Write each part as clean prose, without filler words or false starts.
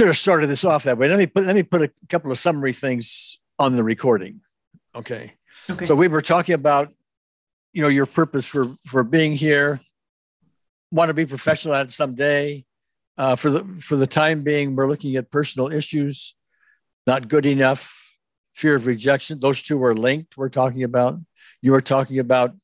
should have started this off that way. Let me put a couple of summary things on the recording. Okay. So we were talking about, you know, your purpose for being here, want to be professional at it someday. For the time being, we're looking at personal issues, not good enough, fear of rejection. Those two are linked. We're talking about, you were talking about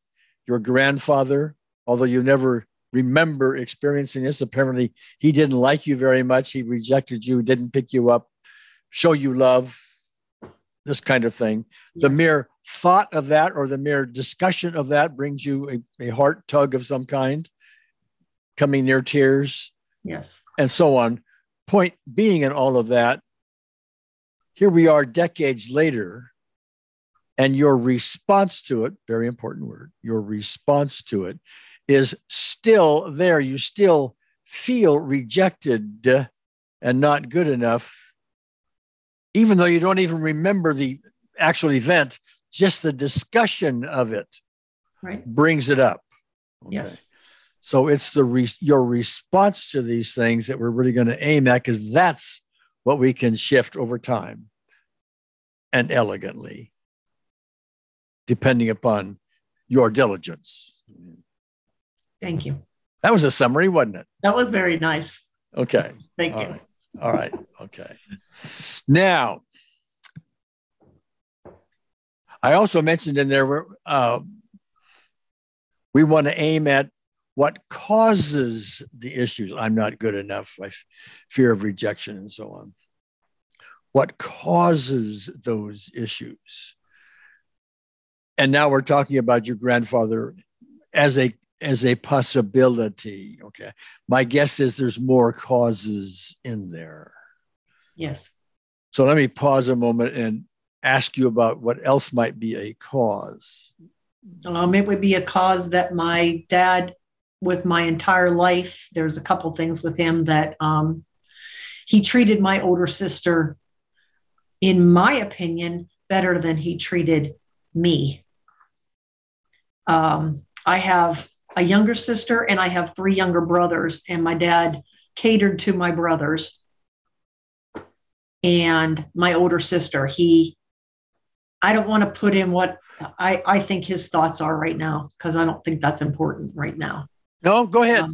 your grandfather, although you never remember experiencing this. Apparently, he didn't like you very much. He rejected you, didn't pick you up, show you love, this kind of thing. Yes. The mere thought of that or the mere discussion of that brings you a heart tug of some kind, coming near tears. Yes. And so on. Point being in all of that, here we are decades later, and your response to it, very important word, your response to it is still there. You still feel rejected and not good enough, even though you don't even remember the actual event. Just the discussion of it brings it up. Okay. Yes. So it's your response to these things that we're really going to aim at, because that's what we can shift over time and elegantly, depending upon your diligence. Thank you. That was a summary, wasn't it? That was very nice. Okay. Thank you. Right. All right. Okay. Now, I also mentioned in there, we want to aim at what causes the issues. I'm not good enough, fear of rejection, and so on. What causes those issues? And now we're talking about your grandfather as a possibility. Okay. My guess is there's more causes in there. Yes. So let me pause a moment and ask you about what else might be a cause. It would be a cause that my dad, with my entire life, there's a couple things with him that he treated my older sister, in my opinion, better than he treated me. I have a younger sister and I have three younger brothers, and my dad catered to my brothers and my older sister. I don't want to put in what I think his thoughts are right now, because I don't think that's important right now. No, go ahead.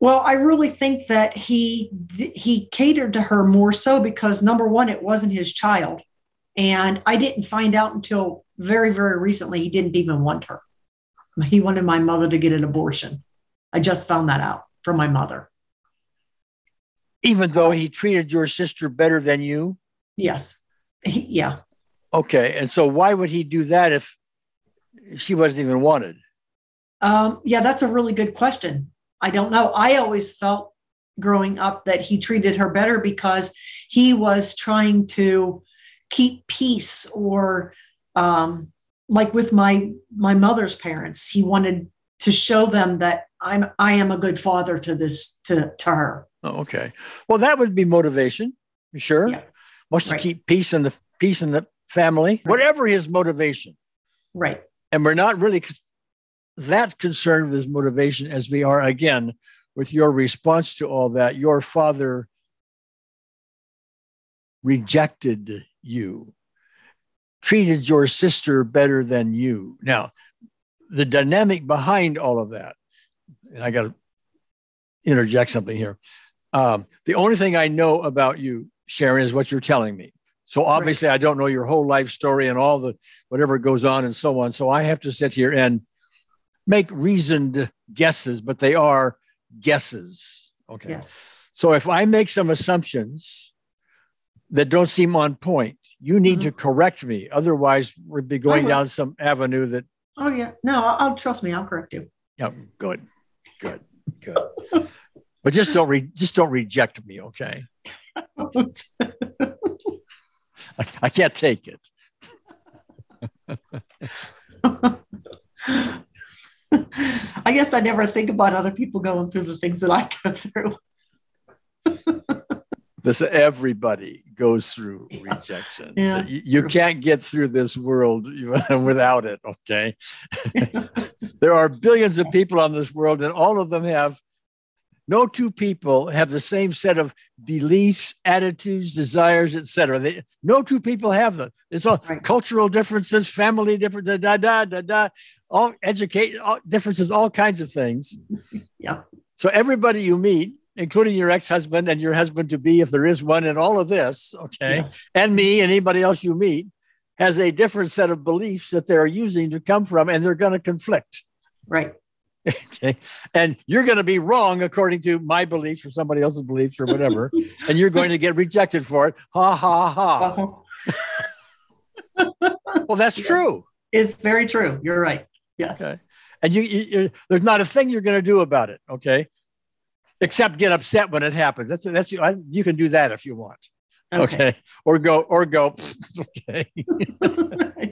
Well, I really think that he catered to her more so because, number one, it wasn't his child. And I didn't find out until very, very recently he didn't even want her. He wanted my mother to get an abortion. I just found that out from my mother. Even though he treated your sister better than you? Yes. Yeah. Okay. And so why would he do that if she wasn't even wanted? Yeah, that's a really good question. I don't know. I always felt growing up that he treated her better because he was trying to keep peace, or like with my mother's parents, he wanted to show them that I am a good father to her. Oh, okay. Well, that would be motivation. Sure. Yeah. Wants to keep peace in the family, whatever his motivation. Right. And we're not really that concerned with his motivation as we are, again, with your response to all that. Your father rejected you, treated your sister better than you. Now, the dynamic behind all of that, and I got to interject something here. The only thing I know about you, Sharon, is what you're telling me. So obviously, I don't know your whole life story and all the whatever goes on and so on. So I have to sit here and make reasoned guesses, but they are guesses. Okay. Yes. So if I make some assumptions that don't seem on point, you need to correct me. Otherwise, we'd be going down some avenue that. Oh, yeah. No, I'll trust me. I'll correct you. Yeah. Good. But just don't reject me. Okay. I can't take it. I guess I never think about other people going through the things that I go through. This everybody goes through rejection. Yeah, you can't get through this world without it, okay? There are billions of people on this world, and all of them have No two people have the same set of beliefs, attitudes, desires, etc. No two people have them. It's all right. Cultural differences, family differences, all education differences, all kinds of things. Yeah. So everybody you meet, including your ex-husband and your husband-to-be, if there is one, and all of this, okay, yes. And me and anybody else you meet, has a different set of beliefs that they're using to come from, and they're going to conflict. Right. Okay. And you're going to be wrong according to my beliefs or somebody else's beliefs or whatever, and you're going to get rejected for it. Ha, ha, ha. Well, that's true. It's very true. You're right. Yes. Okay. And you there's not a thing you're going to do about it. Okay. Except get upset when it happens. That's you can do that if you want. Okay. Okay. Or go. Okay.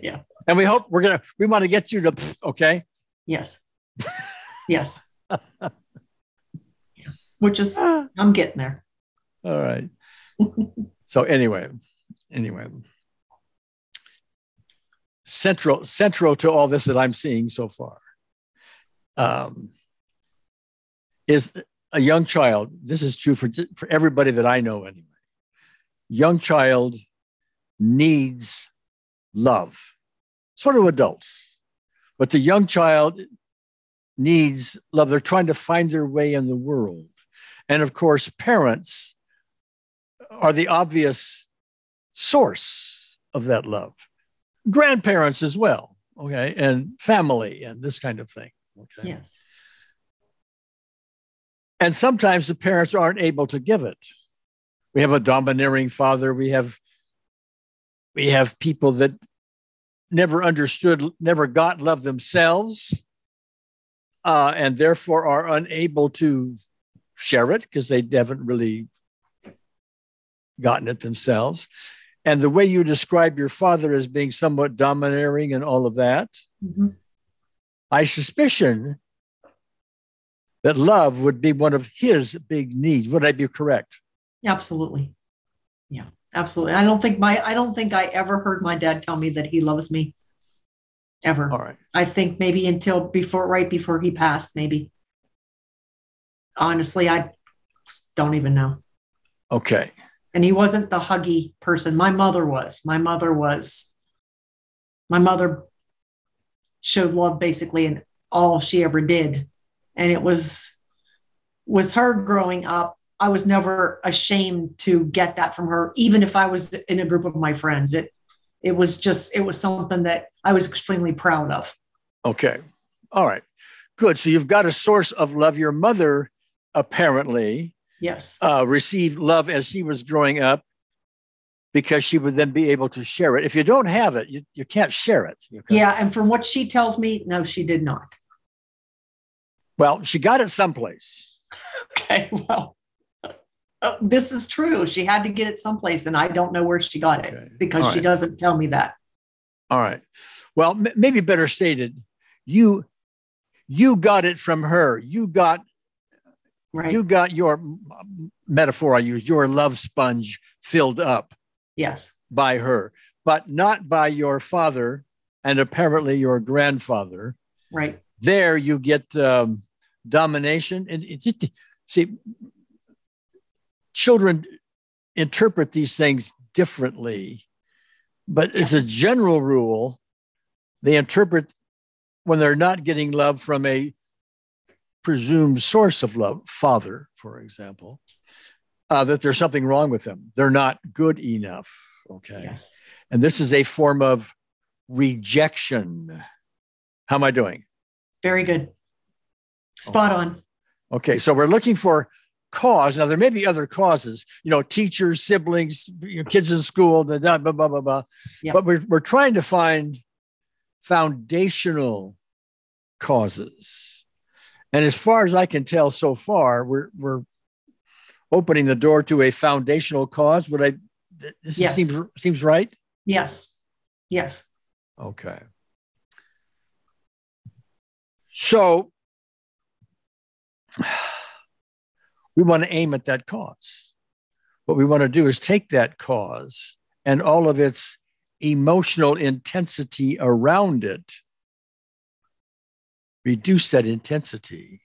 Yeah. And we hope we want to get you to, okay. Yes. Yes. Yeah. Which is, I'm getting there. All right. So anyway, central to all this that I'm seeing so far is a young child. This is true for everybody that I know anyway. Young child needs love. Sort of adults, but the young child needs love. They're trying to find their way in the world. And of course, parents are the obvious source of that love. Grandparents as well, okay, and family and this kind of thing. Okay? Yes. And sometimes the parents aren't able to give it. We have a domineering father. We have people that never understood, never got love themselves. And therefore are unable to share it because they haven't really gotten it themselves. And the way you describe your father as being somewhat domineering and all of that, mm-hmm. I suspicion that love would be one of his big needs. Would I be correct? Absolutely. Yeah, absolutely. I don't think I ever heard my dad tell me that he loves me. Ever. All right. I think maybe right before he passed, maybe. Honestly, I don't even know. Okay. And he wasn't the huggy person. My mother showed love basically in all she ever did. And it was with her growing up, I was never ashamed to get that from her, even if I was in a group of my friends. It was something that I was extremely proud of. Okay. All right. Good. So you've got a source of love. Your mother apparently, yes, received love as she was growing up because she would then be able to share it. If you don't have it, you can't share it. Yeah. And from what she tells me, no, she did not. Well, she got it someplace. Okay. Well, this is true. She had to get it someplace, and I don't know where she got it, okay, because she doesn't tell me that. All right. Well, maybe better stated, you got it from her. You got your metaphor I used, your love sponge filled up. Yes. By her, but not by your father and apparently your grandfather. Right. There you get domination, and it just see. Children interpret these things differently, but as a general rule, they interpret when they're not getting love from a presumed source of love, father, for example, that there's something wrong with them. They're not good enough. Okay. Yes. And this is a form of rejection. How am I doing? Very good. Spot on. Okay. So we're looking for cause. Now, there may be other causes, teachers, siblings, your kids in school, blah, blah, blah, blah. Yep. But we're trying to find foundational causes. And as far as I can tell so far, we're opening the door to a foundational cause. Yes. Seems right? Yes. Yes. Okay. So we want to aim at that cause. What we want to do is take that cause and all of its emotional intensity around it, reduce that intensity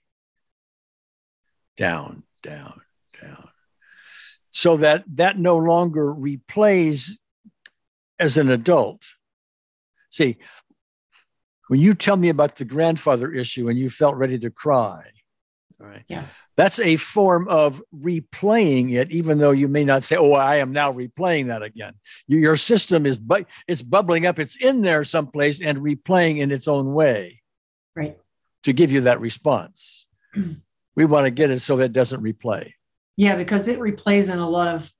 down down, down. So that no longer replays as an adult. See, when you tell me about the grandfather issue and you felt ready to cry, all right? Yes. That's a form of replaying it, even though you may not say, oh, I am now replaying that again. Your system is, it's bubbling up. It's in there someplace and replaying in its own way. Right. To give you that response. We want to get it so that it doesn't replay. Yeah, because it replays in a lot of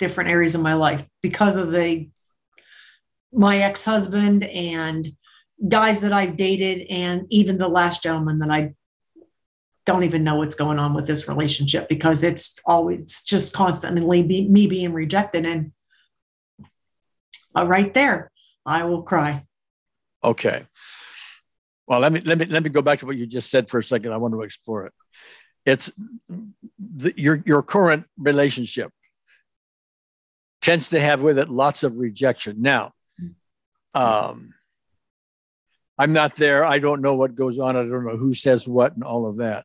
different areas of my life because of my ex-husband and guys that I've dated, and even the last gentleman that I don't even know what's going on with this relationship, because it's always just constantly me being rejected. And right there, I will cry. Okay. Well, let me go back to what you just said for a second. I want to explore it. It's your current relationship tends to have with it lots of rejection. Now, I'm not there. I don't know what goes on. I don't know who says what and all of that.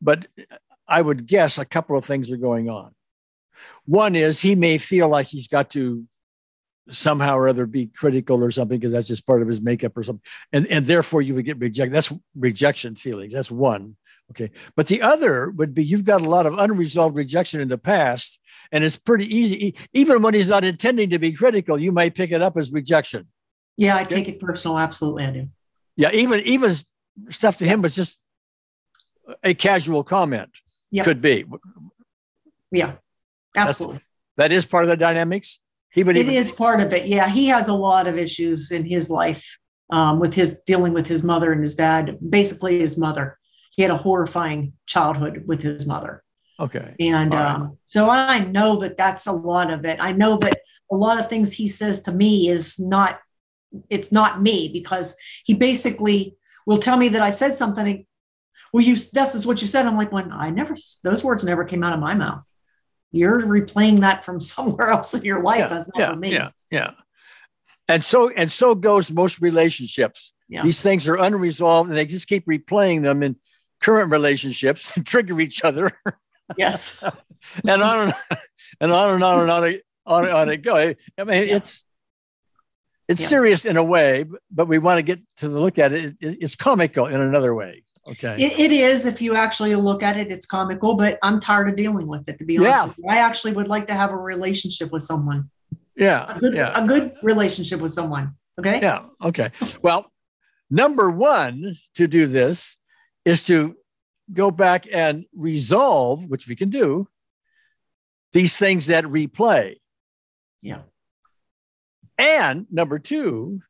But I would guess a couple of things are going on. One is he may feel like he's got to somehow or other be critical or something, because that's just part of his makeup or something. And therefore you would get rejected. That's rejection feelings. That's one. Okay. But the other would be you've got a lot of unresolved rejection in the past, and it's pretty easy. Even when he's not intending to be critical, you might pick it up as rejection. Yeah, I take it personal. Absolutely, I do. Yeah, even stuff to him was just a casual comment. Yep. Could be. Yeah, absolutely. That is part of the dynamics. It is part of it. Yeah, he has a lot of issues in his life with his dealing with his mother and his dad. Basically, his mother. He had a horrifying childhood with his mother. Okay. And so I know that that's a lot of it. I know that a lot of things he says to me is not. It's not me, because he basically will tell me that I said something. Well, this is what you said. I'm like, when those words never came out of my mouth. You're replaying that from somewhere else in your life. Yeah, that's not for me. Yeah, yeah. And so goes most relationships. Yeah. These things are unresolved and they just keep replaying them in current relationships and trigger each other. Yes. And on and on and on and on and on it goes. I mean, yeah. It's serious in a way, but we want to get to the look at it. It's comical in another way. Okay. It is. If you actually look at it, it's comical, but I'm tired of dealing with it, to be honest with you. I actually would like to have a relationship with someone. Yeah. A good relationship with someone. Okay. Yeah. Okay. Well, number one to do this is to go back and resolve, which we can do, these things that replay. Yeah. And number two,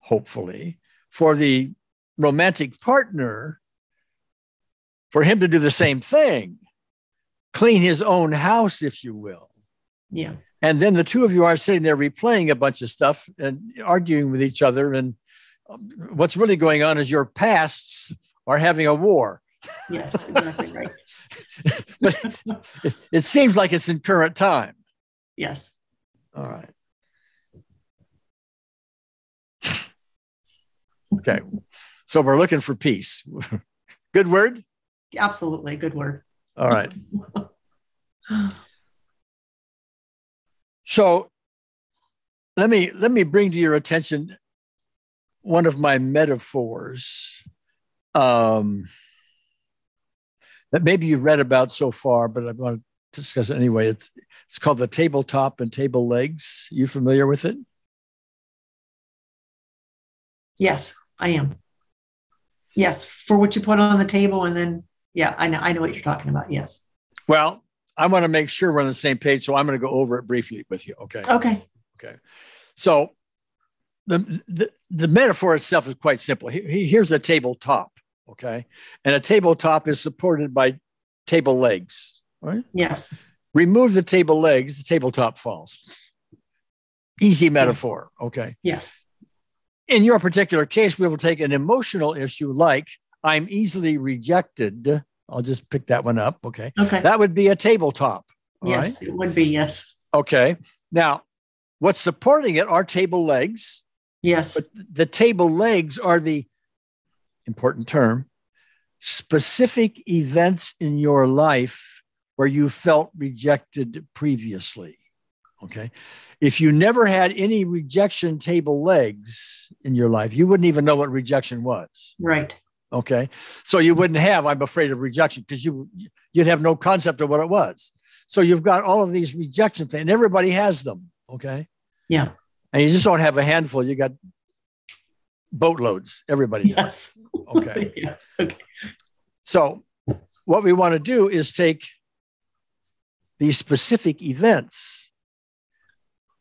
hopefully, for the romantic partner, for him to do the same thing, clean his own house, if you will. Yeah. And then the two of you are sitting there replaying a bunch of stuff and arguing with each other. And what's really going on is your pasts are having a war. Yes, exactly right. But it seems like it's in current time. Yes. All right. Okay. So we're looking for peace. Good word? Absolutely. Good word. All right. So let me bring to your attention one of my metaphors that maybe you've read about so far, but I want to discuss it anyway. It's called the tabletop and table legs. You familiar with it? Yes. I am. Yes, for what you put on the table, and then I know what you're talking about. Yes. Well, I want to make sure we're on the same page, so I'm going to go over it briefly with you. Okay. Okay. Okay. So the metaphor itself is quite simple. Here's a tabletop, okay, and a tabletop is supported by table legs. Right. Yes. Remove the table legs, the tabletop falls. Easy metaphor. Okay. Yes. In your particular case, we will take an emotional issue like I'm easily rejected. I'll just pick that one up. Okay. Okay. That would be a tabletop. Yes, right? It would be. Yes. Okay. Now, what's supporting it are table legs. Yes. But the table legs are the important term specific events in your life where you felt rejected previously. Okay. If you never had any rejection table legs in your life, you wouldn't even know what rejection was. Right. Okay. So you wouldn't have, I'm afraid of rejection, because you'd have no concept of what it was. So you've got all of these rejection things, and everybody has them. Okay. Yeah. And you just don't have a handful. You got boatloads. Everybody does. Yes. Okay. Yeah. Okay. So what we want to do is take these specific events,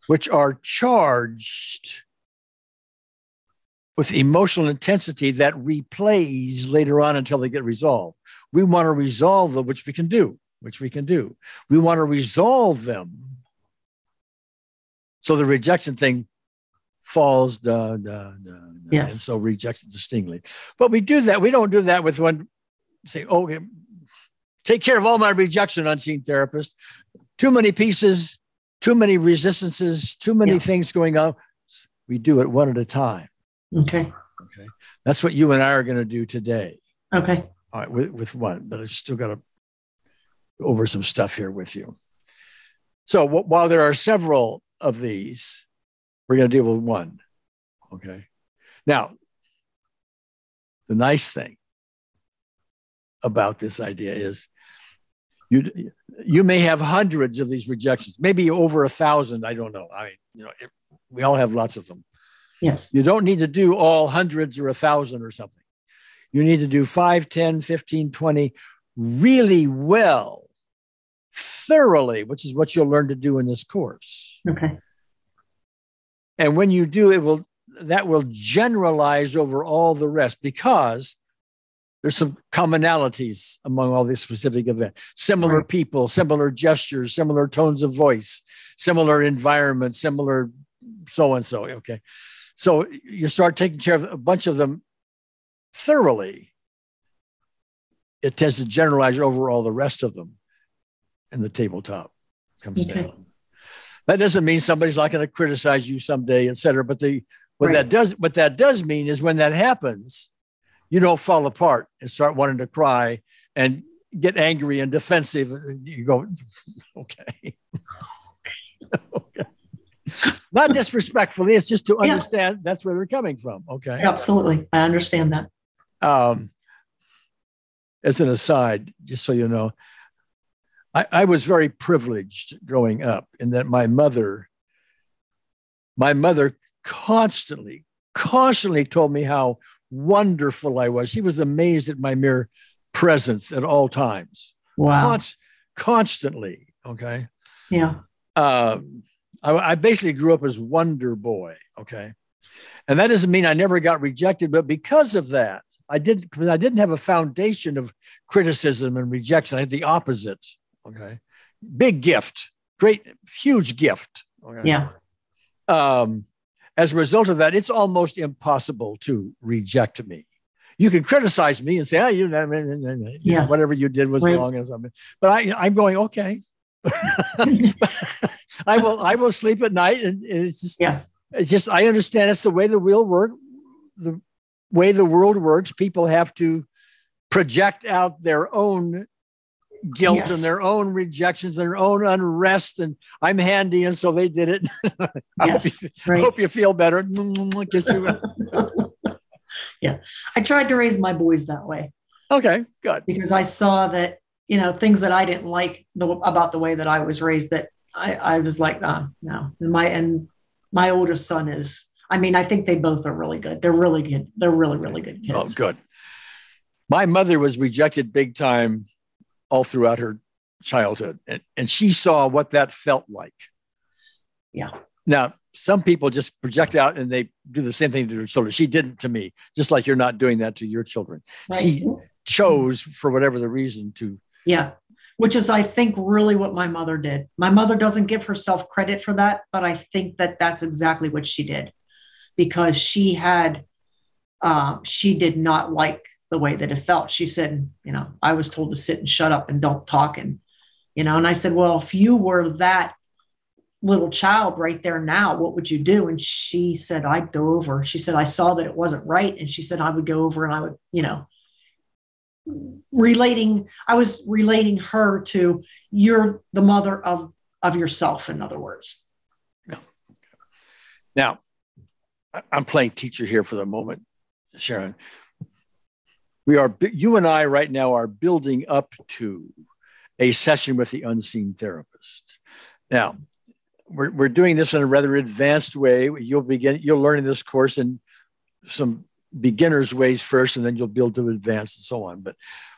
which are charged with emotional intensity that replays later on until they get resolved. We want to resolve them, which we can do, We want to resolve them so the rejection thing falls down. Yes. And so rejects it distinctly. But we do that. We don't do that with one, say, oh, take care of all my rejection, unseen therapist. Too many pieces, too many resistances, too many things going on. We do it one at a time. Okay. That's what you and I are going to do today. Okay. All right, with one, but I've still got to go over some stuff here with you. So while there are several of these, we're going to deal with one. Okay. Now, the nice thing about this idea is you may have hundreds of these rejections, maybe over 1,000. I don't know. I mean, we all have lots of them. Yes. You don't need to do all hundreds or 1,000 or something. You need to do 5, 10, 15, 20 really well, thoroughly, which is what you'll learn to do in this course. Okay. And when you do, that will generalize over all the rest, because there's some commonalities among all these specific events. Similar people, similar gestures, similar tones of voice, similar environment, similar so-and-so. Okay. So you start taking care of a bunch of them thoroughly. It tends to generalize over all the rest of them, and the tabletop comes down. That doesn't mean somebody's not going to criticize you someday, et cetera. But what that does mean is when that happens, you don't fall apart and start wanting to cry and get angry and defensive. You go, okay. Okay. Not disrespectfully, it's just to understand that's where they're coming from. Okay. Absolutely. I understand that. As an aside, just so you know, I was very privileged growing up in that my mother constantly told me how wonderful I was. She was amazed at my mere presence at all times. Wow. Constantly. Okay. Yeah. I basically grew up as Wonder Boy. Okay. And that doesn't mean I never got rejected, but because of that, I didn't have a foundation of criticism and rejection. I had the opposite. Okay. Big gift, huge gift. Okay? Yeah. As a result of that, it's almost impossible to reject me. You can criticize me and say, oh, whatever you did was wrong or something. But I'm going, okay. I will sleep at night. And it's just, I understand it's the way the way the world works. People have to project out their own guilt and their own rejections, their own unrest, and I'm handy, and so they did it. I hope you feel better. Yeah, I tried to raise my boys that way. Okay, good. Because I saw that things that I didn't like about the way that I was raised, that I was like, oh, no. And my oldest son is. I mean, I think they both are really good. They're really good. They're really, really good kids. Oh, good. My mother was rejected big time all throughout her childhood. And she saw what that felt like. Yeah. Now, some people just project out and they do the same thing to their children. She didn't to me, just like you're not doing that to your children. Right. She chose, for whatever the reason, to. Yeah. Which is, I think, really what my mother did. My mother doesn't give herself credit for that, but I think that that's exactly what she did, because she had, she did not like the way that it felt. She said, I was told to sit and shut up and don't talk. And I said, well, if you were that little child right there now, what would you do? And she said, I'd go over. She said, I saw that it wasn't right. And she said, I would go over and I would, relating, I was relating her to, you're the mother of yourself, in other words. Yeah. Now, I'm playing teacher here for the moment, Sharon. We are, you and I right now are building up to a session with the Unseen Therapist. Now, we're doing this in a rather advanced way. You'll learn in this course in some beginner's ways first, and then you'll build to advanced and so on. But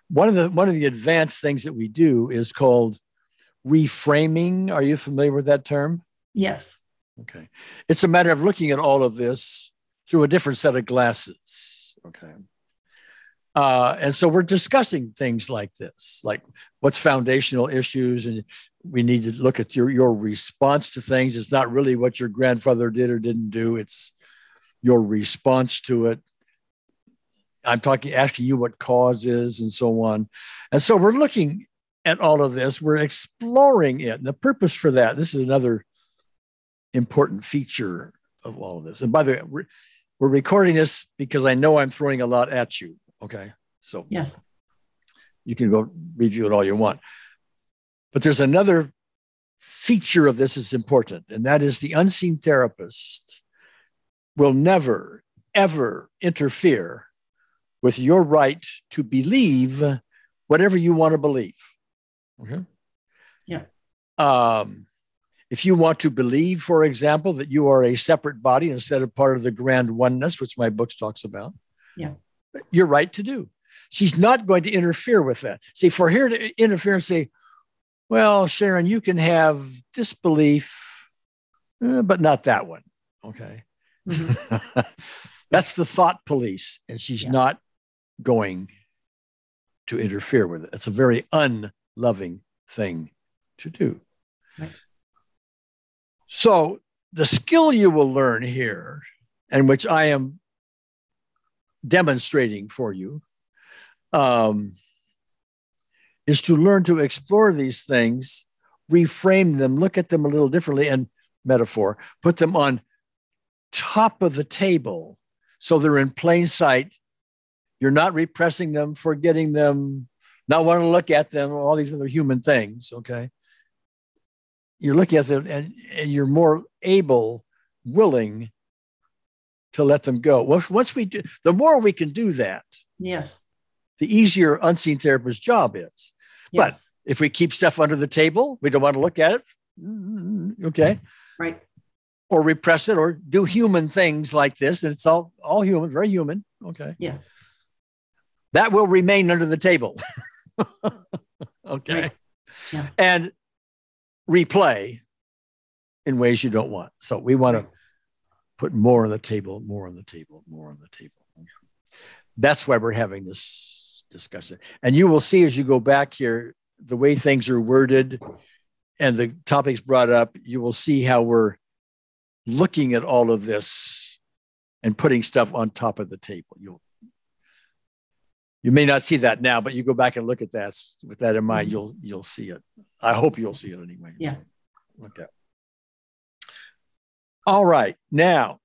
one of the advanced things that we do is called reframing. Are you familiar with that term? Yes. Okay. It's a matter of looking at all of this through a different set of glasses. Okay. And so we're discussing things like this, like what's foundational issues, and we need to look at your response to things. It's not really what your grandfather did or didn't do. It's your response to it. I'm asking you what cause is and so on. And so we're looking at all of this. We're exploring it. And the purpose for that, this is another important feature of all of this. And by the way, we're recording this because I know I'm throwing a lot at you. Okay, so yes, you can go review it all you want. But there's another feature of this is important, and that is the Unseen Therapist will never, ever interfere with your right to believe whatever you want to believe. Okay? Yeah. If you want to believe, for example, that you are a separate body instead of part of the grand oneness, which my book talks about. Yeah. You're right to do. She's not going to interfere with that. See, for her to interfere and say, well, Sharon, you can have this belief, but not that one. Okay. Mm-hmm. That's the thought police. And she's not going to interfere with it. It's a very unloving thing to do. Right. So the skill you will learn here, and which I am demonstrating for you, is to learn to explore these things, reframe them, look at them a little differently, and metaphor, put them on top of the table so they're in plain sight. You're not repressing them, forgetting them, not wanting to look at them, all these other human things, okay? You're looking at them and you're more able, willing to let them go. Once we do, the more we can do that, yes, the easier Unseen Therapist's job is. Yes. But if we keep stuff under the table, we don't want to look at it, okay? Right. Or repress it or do human things like this, and it's all human, very human, okay? Yeah. That will remain under the table, okay? Right. Yeah. And replay in ways you don't want. So we want to put more on the table, more on the table, more on the table. That's why we're having this discussion. And you will see as you go back here, the way things are worded and the topics brought up, you will see how we're looking at all of this and putting stuff on top of the table. You may not see that now, but you go back and look at that with that in mind, you'll see it. I hope you'll see it anyway. Yeah. Okay. All right, now,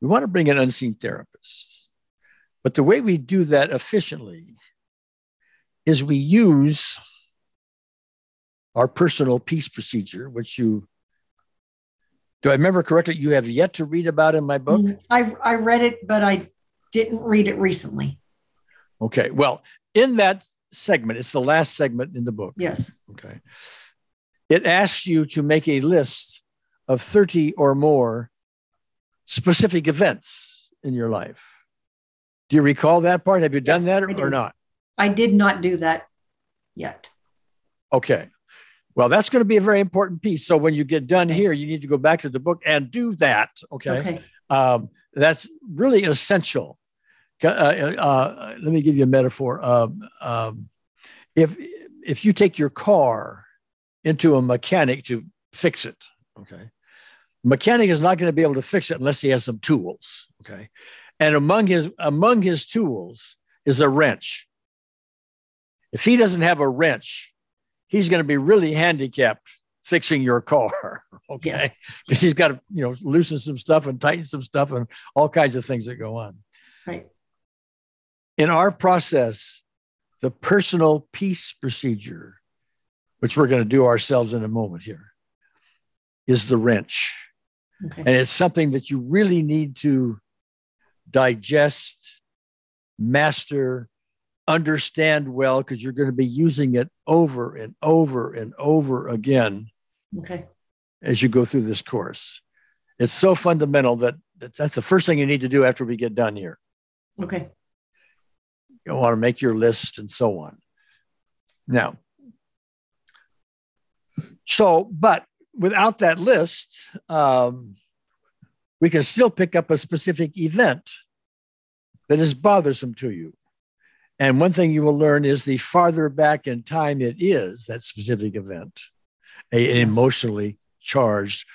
we want to bring an Unseen Therapist, but the way we do that efficiently is we use our personal peace procedure, which do I remember correctly, you have yet to read about in my book? I read it, but I didn't read it recently. Okay, well, in that segment, it's the last segment in the book. Yes. Okay. It asks you to make a list of 30 or more specific events in your life. Do you recall that part? Have you done that or not? I did not do that yet. Okay. Well, that's going to be a very important piece. So when you get done here, you need to go back to the book and do that. Okay. That's really essential. Let me give you a metaphor. If you take your car into a mechanic to fix it, okay? Mechanic is not going to be able to fix it unless he has some tools, okay? And among his tools is a wrench. If he doesn't have a wrench, he's going to be really handicapped fixing your car, okay? Because he's got to, loosen some stuff and tighten some stuff and all kinds of things that go on. Right. In our process, the personal peace procedure, which we're going to do ourselves in a moment here, is the wrench. Okay. And it's something that you really need to digest, master, understand well, because you're going to be using it over and over and over again as you go through this course. It's so fundamental that that's the first thing you need to do after we get done here. Okay. You want to make your list and so on. Now, but without that list, we can still pick up a specific event that is bothersome to you. And one thing you will learn is the farther back in time it is, that specific event, an emotionally charged,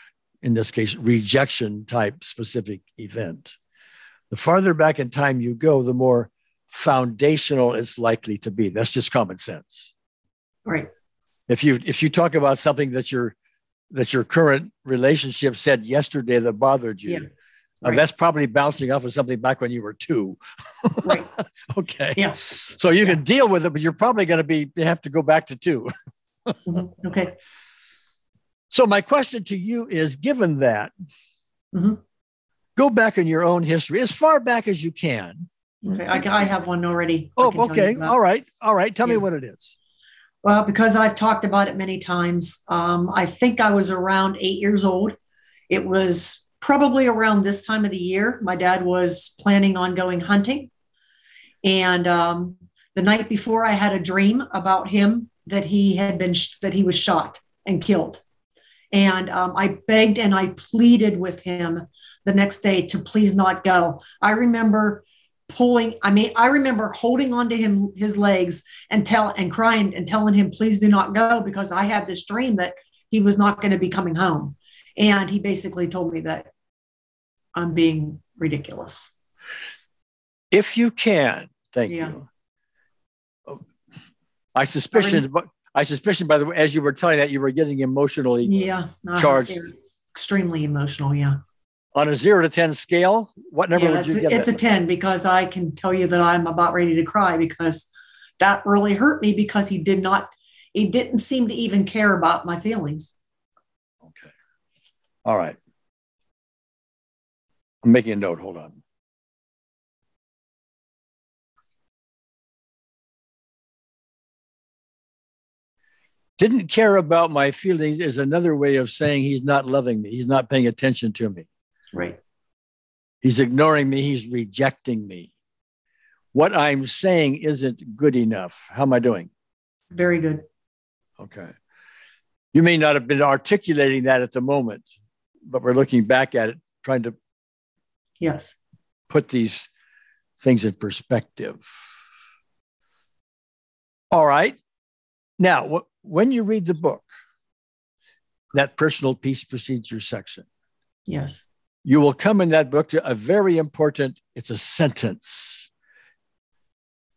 in this case, rejection type specific event. The farther back in time you go, the more foundational it's likely to be. That's just common sense. Right. If you talk about something that your current relationship said yesterday that bothered you, that's probably bouncing off of something back when you were 2. Right. Okay. Yeah. So you can deal with it, but you're probably going to have to go back to 2. Mm-hmm. Okay. So my question to you is, given that, go back in your own history as far back as you can. Okay, I have one already. Oh, okay. All right. Tell me what it is. Well, because I've talked about it many times, I think I was around 8 years old. It was probably around this time of the year. My dad was planning on going hunting. And the night before, I had a dream about him that he was shot and killed. And I begged and I pleaded with him the next day to please not go. I remember holding onto him, his legs, and crying and telling him, please do not go, because I had this dream that he was not going to be coming home. And he basically told me that I'm being ridiculous. If you can, thank you. I suspicion, by the way, as you were telling that, you were getting emotionally charged. It's extremely emotional, On a 0 to 10 scale, what number would you get? It's a 10, because I can tell you that I'm about ready to cry, because that really hurt me, because he didn't seem to even care about my feelings. Okay. All right. I'm making a note. Hold on. Didn't care about my feelings is another way of saying he's not loving me. He's not paying attention to me. Right. He's ignoring me. He's rejecting me. What I'm saying isn't good enough. How am I doing? Very good. Okay. You may not have been articulating that at the moment, but we're looking back at it, trying to put these things in perspective. All right. Now, when you read the book, that personal peace procedure section, you will come in that book to a very important, it's a sentence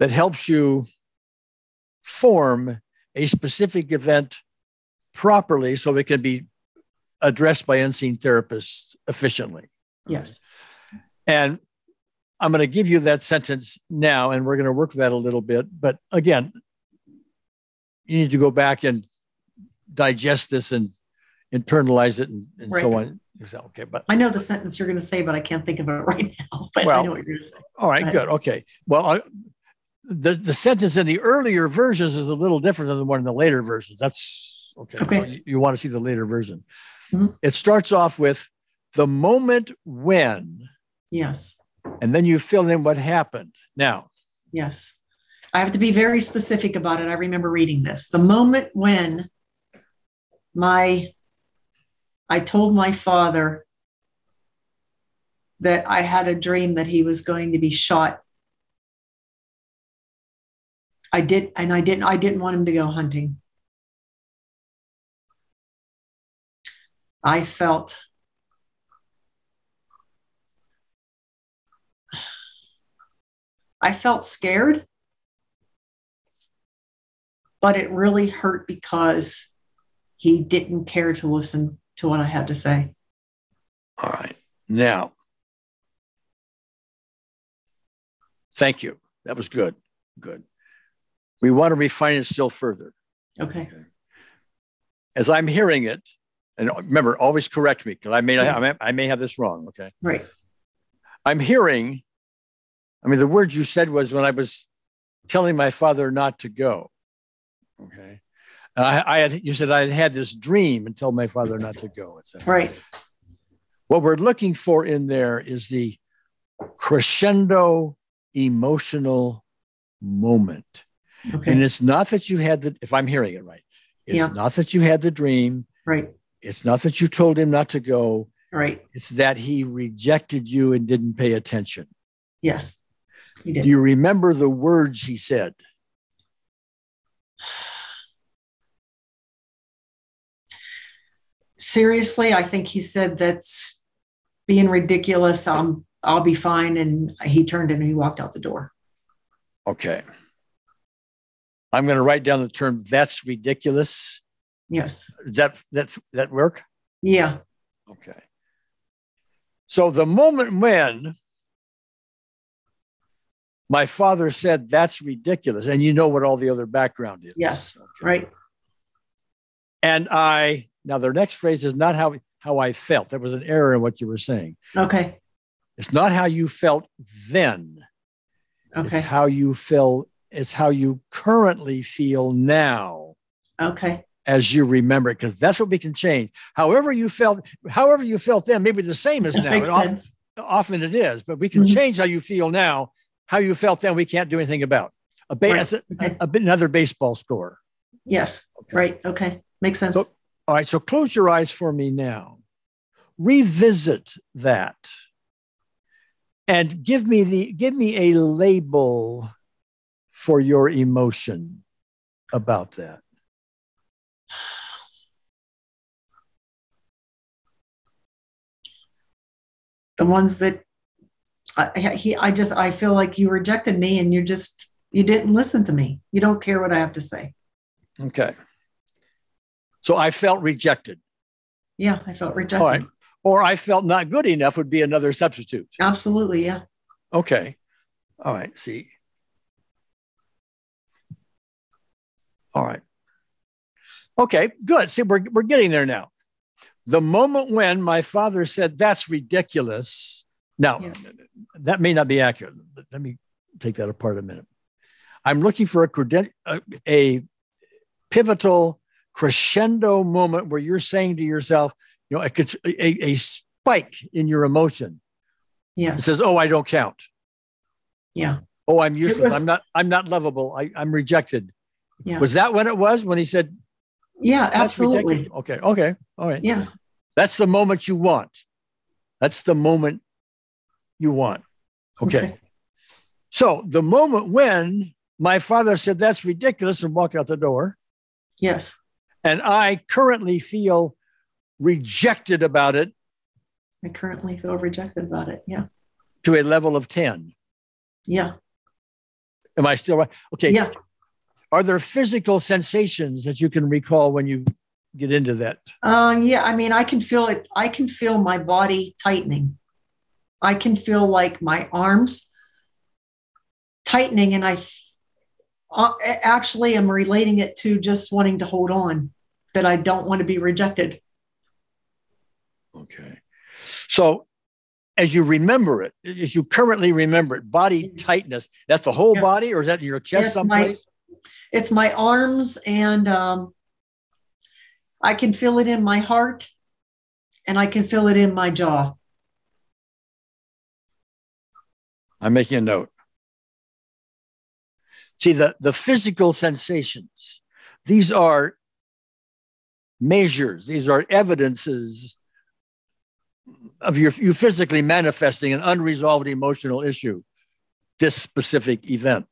that helps you form a specific event properly so it can be addressed by unseen therapists efficiently. Yes. And I'm going to give you that sentence now, and we're going to work that a little bit. But again, you need to go back and digest this and internalize it and so on. Okay, but I know the sentence you're going to say, but I can't think of it right now. But I know what you're going to say. All right, good. Okay. Well, the sentence in the earlier versions is a little different than the one in the later versions. That's okay. So you want to see the later version. Mm-hmm. It starts off with the moment when. Yes. And then you fill in what happened. Now. Yes. I have to be very specific about it. I remember reading this. The moment when I told my father that I had a dream that he was going to be shot. I didn't want him to go hunting. I felt scared. But it really hurt because he didn't care to listen to what I had to say. All right. Now, thank you. That was good. Good. We want to refine it still further. Okay. As I'm hearing it, and remember, always correct me because I may have this wrong. Okay. Right. I'm hearing, I mean, the word you said was when I was telling my father not to go. Okay. You said I had this dream and told my father not to go. Right. What we're looking for in there is the crescendo emotional moment. Okay. And it's not that you had the, if I'm hearing it right, it's not that you had the dream. Right. It's not that you told him not to go. Right. It's that he rejected you and didn't pay attention. Yes. He did. Do you remember the words he said? Seriously, I think he said, "That's being ridiculous. I'll be fine." And he turned and he walked out the door. Okay. I'm going to write down the term "that's ridiculous." Yes. That work? Yeah. Okay. So the moment when my father said, "That's ridiculous," and you know what all the other background is. Yes. Okay. Right. And I... Now, their next phrase is not how I felt. There was an error in what you were saying. Okay. It's not how you felt then. Okay. It's how you feel. It's how you currently feel now. Okay. As you remember it, because that's what we can change. However you felt then, maybe the same as now. Makes sense. Often it is, but we can change how you feel now. How you felt then, we can't do anything about. Another baseball score. Yes. Okay. Right. Okay. Makes sense. So, all right, so close your eyes for me now. Revisit that. And give me a label for your emotion about that. The ones that I feel like you rejected me and you didn't listen to me. You don't care what I have to say. Okay. So I felt rejected. Yeah, I felt rejected. All right. Or I felt not good enough would be another substitute. Absolutely, yeah. Okay. All right, see. All right. Okay, good. See, we're getting there now. The moment when my father said, "That's ridiculous." Now, that may not be accurate. But let me take that apart a minute. I'm looking for a pivotal crescendo moment where you're saying to yourself, you know, a spike in your emotion. Yes. It says, "Oh, I don't count." Yeah. "Oh, I'm useless. I'm not lovable. I'm rejected." Yeah. Was that when it was, when he said? Yeah, absolutely. Ridiculous. Okay. Okay. All right. Yeah. That's the moment you want. That's the moment you want. Okay. So the moment when my father said, "That's ridiculous," and walked out the door. Yes. And I currently feel rejected about it. I currently feel rejected about it. Yeah. To a level of 10. Yeah. Am I still right? Okay. Yeah. Are there physical sensations that you can recall when you get into that? Yeah. I mean, I can feel it. I can feel my body tightening. I can feel like my arms tightening, and I actually am relating it to just wanting to hold on. That I don't want to be rejected. Okay. So as you remember it, as you currently remember it, body tightness, that's the whole body, or is that in your chest someplace? It's my arms, and I can feel it in my heart, and I can feel it in my jaw. I'm making a note. See, the physical sensations, these are measures. These are evidences of you physically manifesting an unresolved emotional issue, this specific event.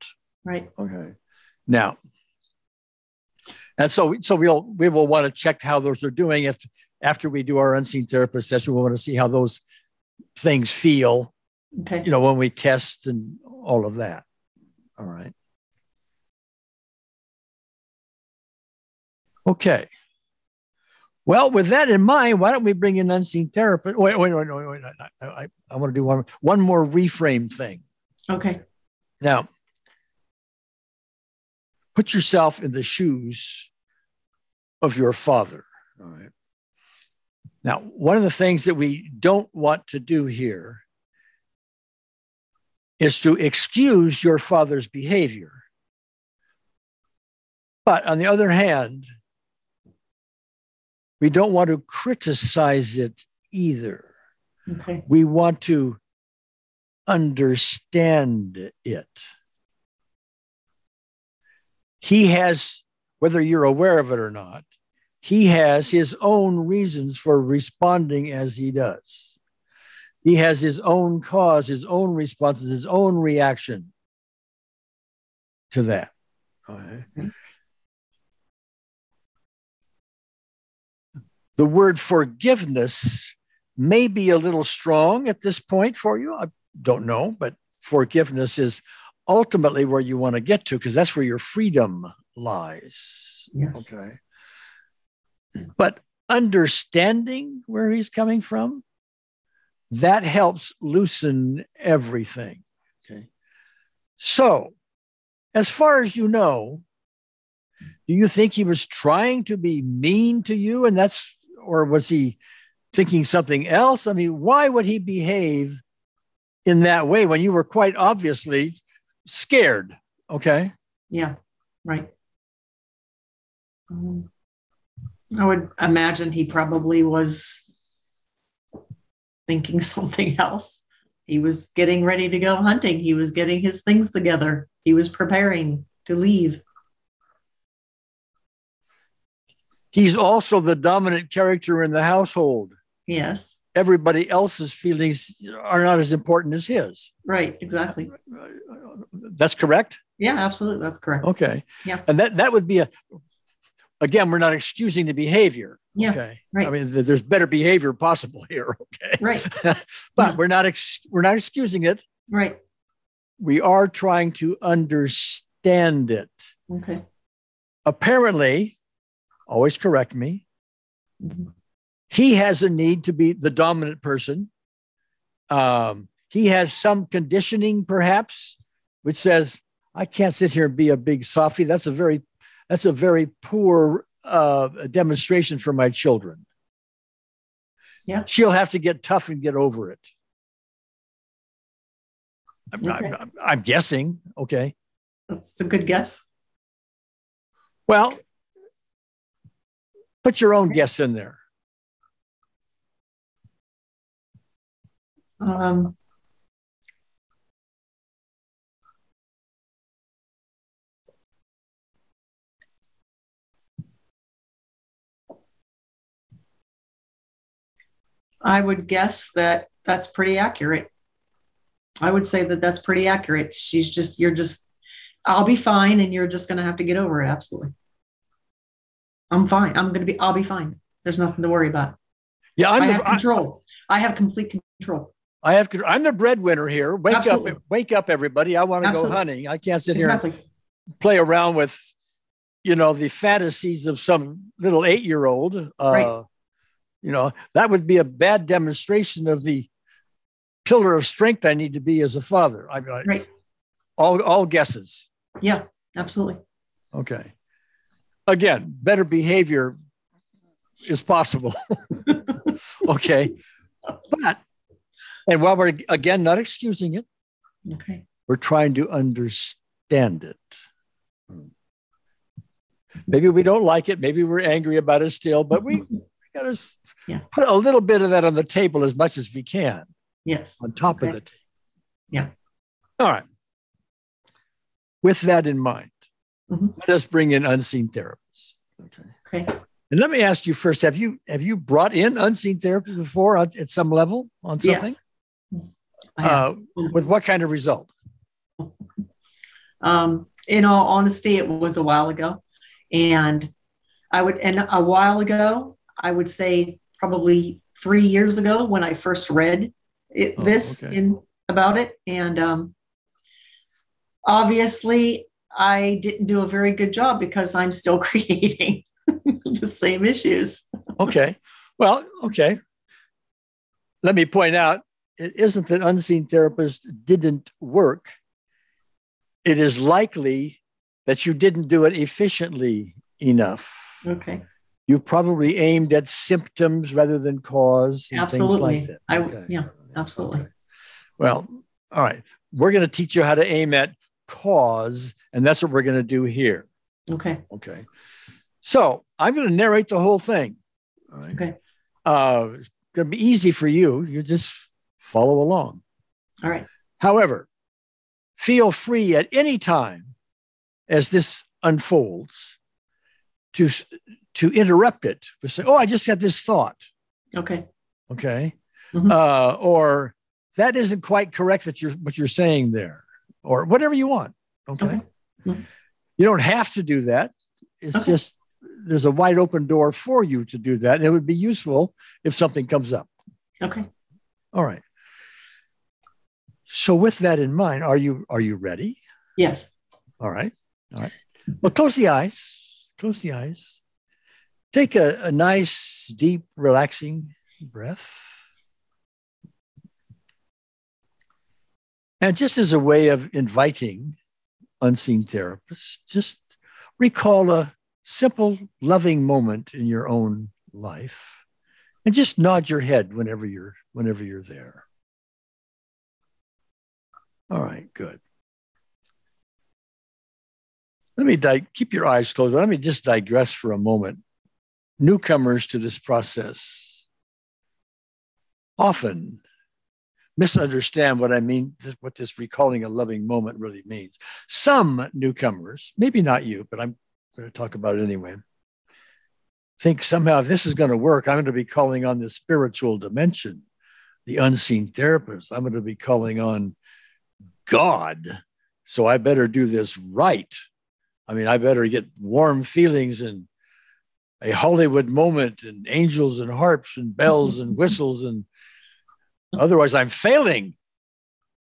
Right. Okay. Now, and so we will want to check how those are doing. If after we do our unseen therapist session, we want to see how those things feel. Okay. You know, when we test and all of that. All right. Okay. Well, with that in mind, why don't we bring in unseen therapist? Wait. I want to do one more reframe thing. Okay. Now, put yourself in the shoes of your father. All right. Now, one of the things that we don't want to do here is to excuse your father's behavior. But on the other hand, we don't want to criticize it either. Okay. We want to understand it. He has, whether you're aware of it or not, he has his own reasons for responding as he does. He has his own cause, his own responses, his own reaction to that. All right. Mm-hmm. The word forgiveness may be a little strong at this point for you. I don't know, but forgiveness is ultimately where you want to get to, because that's where your freedom lies. Yes. Okay. But understanding where he's coming from, that helps loosen everything. Okay. So, as far as you know, do you think he was trying to be mean to you? And that's, or was he thinking something else? I mean, why would he behave in that way when you were quite obviously scared? Okay. Yeah. Right. I would imagine he probably was thinking something else. He was getting ready to go hunting. He was getting his things together. He was preparing to leave. He's also the dominant character in the household. Yes. Everybody else's feelings are not as important as his. Right, exactly. That's correct? Yeah, absolutely. That's correct. Okay. Yeah. And that would be a, again, we're not excusing the behavior. Yeah. Okay. Right. I mean, there's better behavior possible here. Okay. Right. But yeah, we're not excusing it. Right. We are trying to understand it. Okay. Apparently, always correct me, he has a need to be the dominant person. He has some conditioning, perhaps, which says, I can't sit here and be a big softy. That's a very poor demonstration for my children. Yeah. She'll have to get tough and get over it. I'm guessing. Okay. That's a good guess. Well, put your own guess in there. I would guess that that's pretty accurate. I would say that that's pretty accurate. I'll be fine, and you're just going to have to get over it. Absolutely. I'm fine. I'll be fine. There's nothing to worry about. Yeah. I have control. I have complete control. I'm the breadwinner here. Wake up, everybody. I want to go hunting. I can't sit here and play around with, the fantasies of some little 8-year-old. Right. That would be a bad demonstration of the pillar of strength I need to be as a father. Right. All guesses. Yeah, absolutely. Okay. Again, better behavior is possible. Okay. And while we're, again, not excusing it, okay, we're trying to understand it. Maybe we don't like it. Maybe we're angry about it still, but we got to put a little bit of that on the table as much as we can. Yes. On top of the table. Yeah. All right. With that in mind, let us bring in unseen therapists. Okay. And let me ask you first: have you brought in unseen therapists before at some level on something? Yes. With what kind of result? In all honesty, it was a while ago, I would say probably 3 years ago when I first read it, about it, and obviously, I didn't do a very good job because I'm still creating the same issues. Okay. Well, okay. Let me point out, it isn't that unseen therapist didn't work. It is likely that you didn't do it efficiently enough. Okay. You probably aimed at symptoms rather than cause and things like that. Okay. Yeah, absolutely. Okay. Well, all right. We're going to teach you how to aim at cause, and that's what we're going to do here. Okay. Okay. So I'm going to narrate the whole thing. All right. Okay. It's going to be easy for you. You just follow along. All right. However, feel free at any time as this unfolds to interrupt it, but say, oh, I just had this thought. Okay. Okay. Mm-hmm. Or that isn't quite correct that what you're saying there, or whatever you want. Okay. Okay. Mm-hmm. You don't have to do that. It's okay. Just, there's a wide open door for you to do that. And it would be useful if something comes up. Okay. All right. So with that in mind, are you ready? Yes. All right. All right. Well, close the eyes. Close the eyes. Take a nice, deep, relaxing breath. And just as a way of inviting unseen therapists, just recall a simple, loving moment in your own life, and just nod your head whenever you're there. All right, good. Let me keep your eyes closed. Let me just digress for a moment. Newcomers to this process often misunderstand what I mean, what this recalling a loving moment really means. Some newcomers, maybe not you, but I'm going to talk about it anyway, think somehow if this is going to work, I'm going to be calling on the spiritual dimension, the unseen therapist. I'm going to be calling on God, so I better do this right. I mean, I better get warm feelings and a Hollywood moment and angels and harps and bells and whistles, and otherwise I'm failing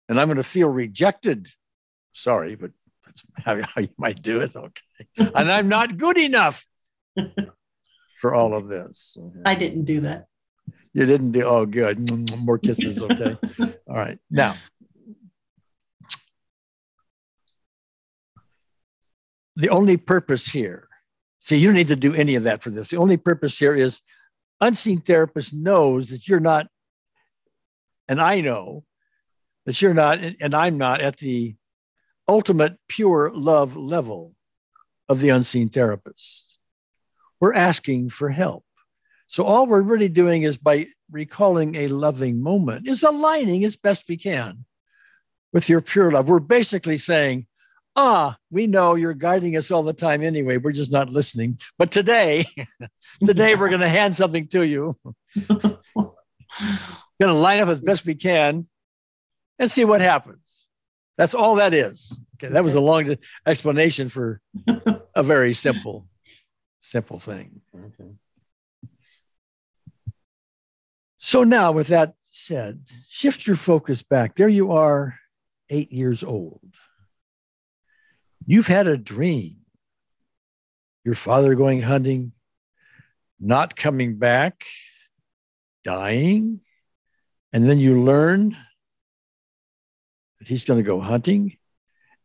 and I'm going to feel rejected. Sorry, but that's how you might do it. Okay. And I'm not good enough for all of this. Okay. I didn't do that. You didn't do, oh, good. More kisses. Okay. All right. Now, the only purpose here, see, you don't need to do any of that for this. The only purpose here is unseen therapist knows that you're not, and I know that you're not, and I'm not at the ultimate pure love level of the unseen therapist. We're asking for help. So all we're really doing is by recalling a loving moment is aligning as best we can with your pure love. We're basically saying, we know you're guiding us all the time anyway. We're just not listening. But today we're going to hand something to you. Going to line up as best we can and see what happens. That's all that is. Okay, that was a long explanation for a very simple thing. Okay. So now with that said, shift your focus back. There you are, 8 years old. You've had a dream. Your father going hunting, not coming back, dying. And then you learn that he's going to go hunting,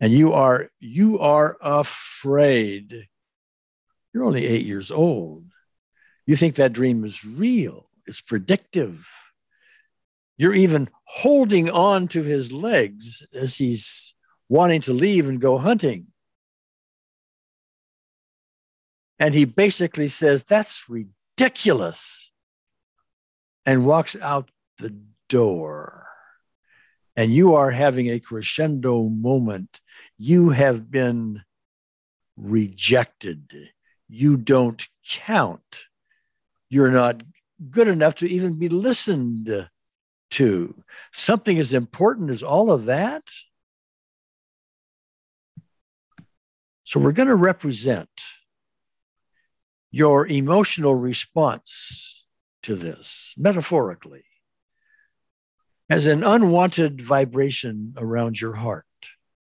and you are afraid. You're only 8 years old. You think that dream is real. It's predictive. You're even holding on to his legs as he's wanting to leave and go hunting. And he basically says, that's ridiculous, and walks out the door. And you are having a crescendo moment. You have been rejected. You don't count. You're not good enough to even be listened to. Something as important as all of that. So we're going to represent your emotional response to this metaphorically as an unwanted vibration around your heart.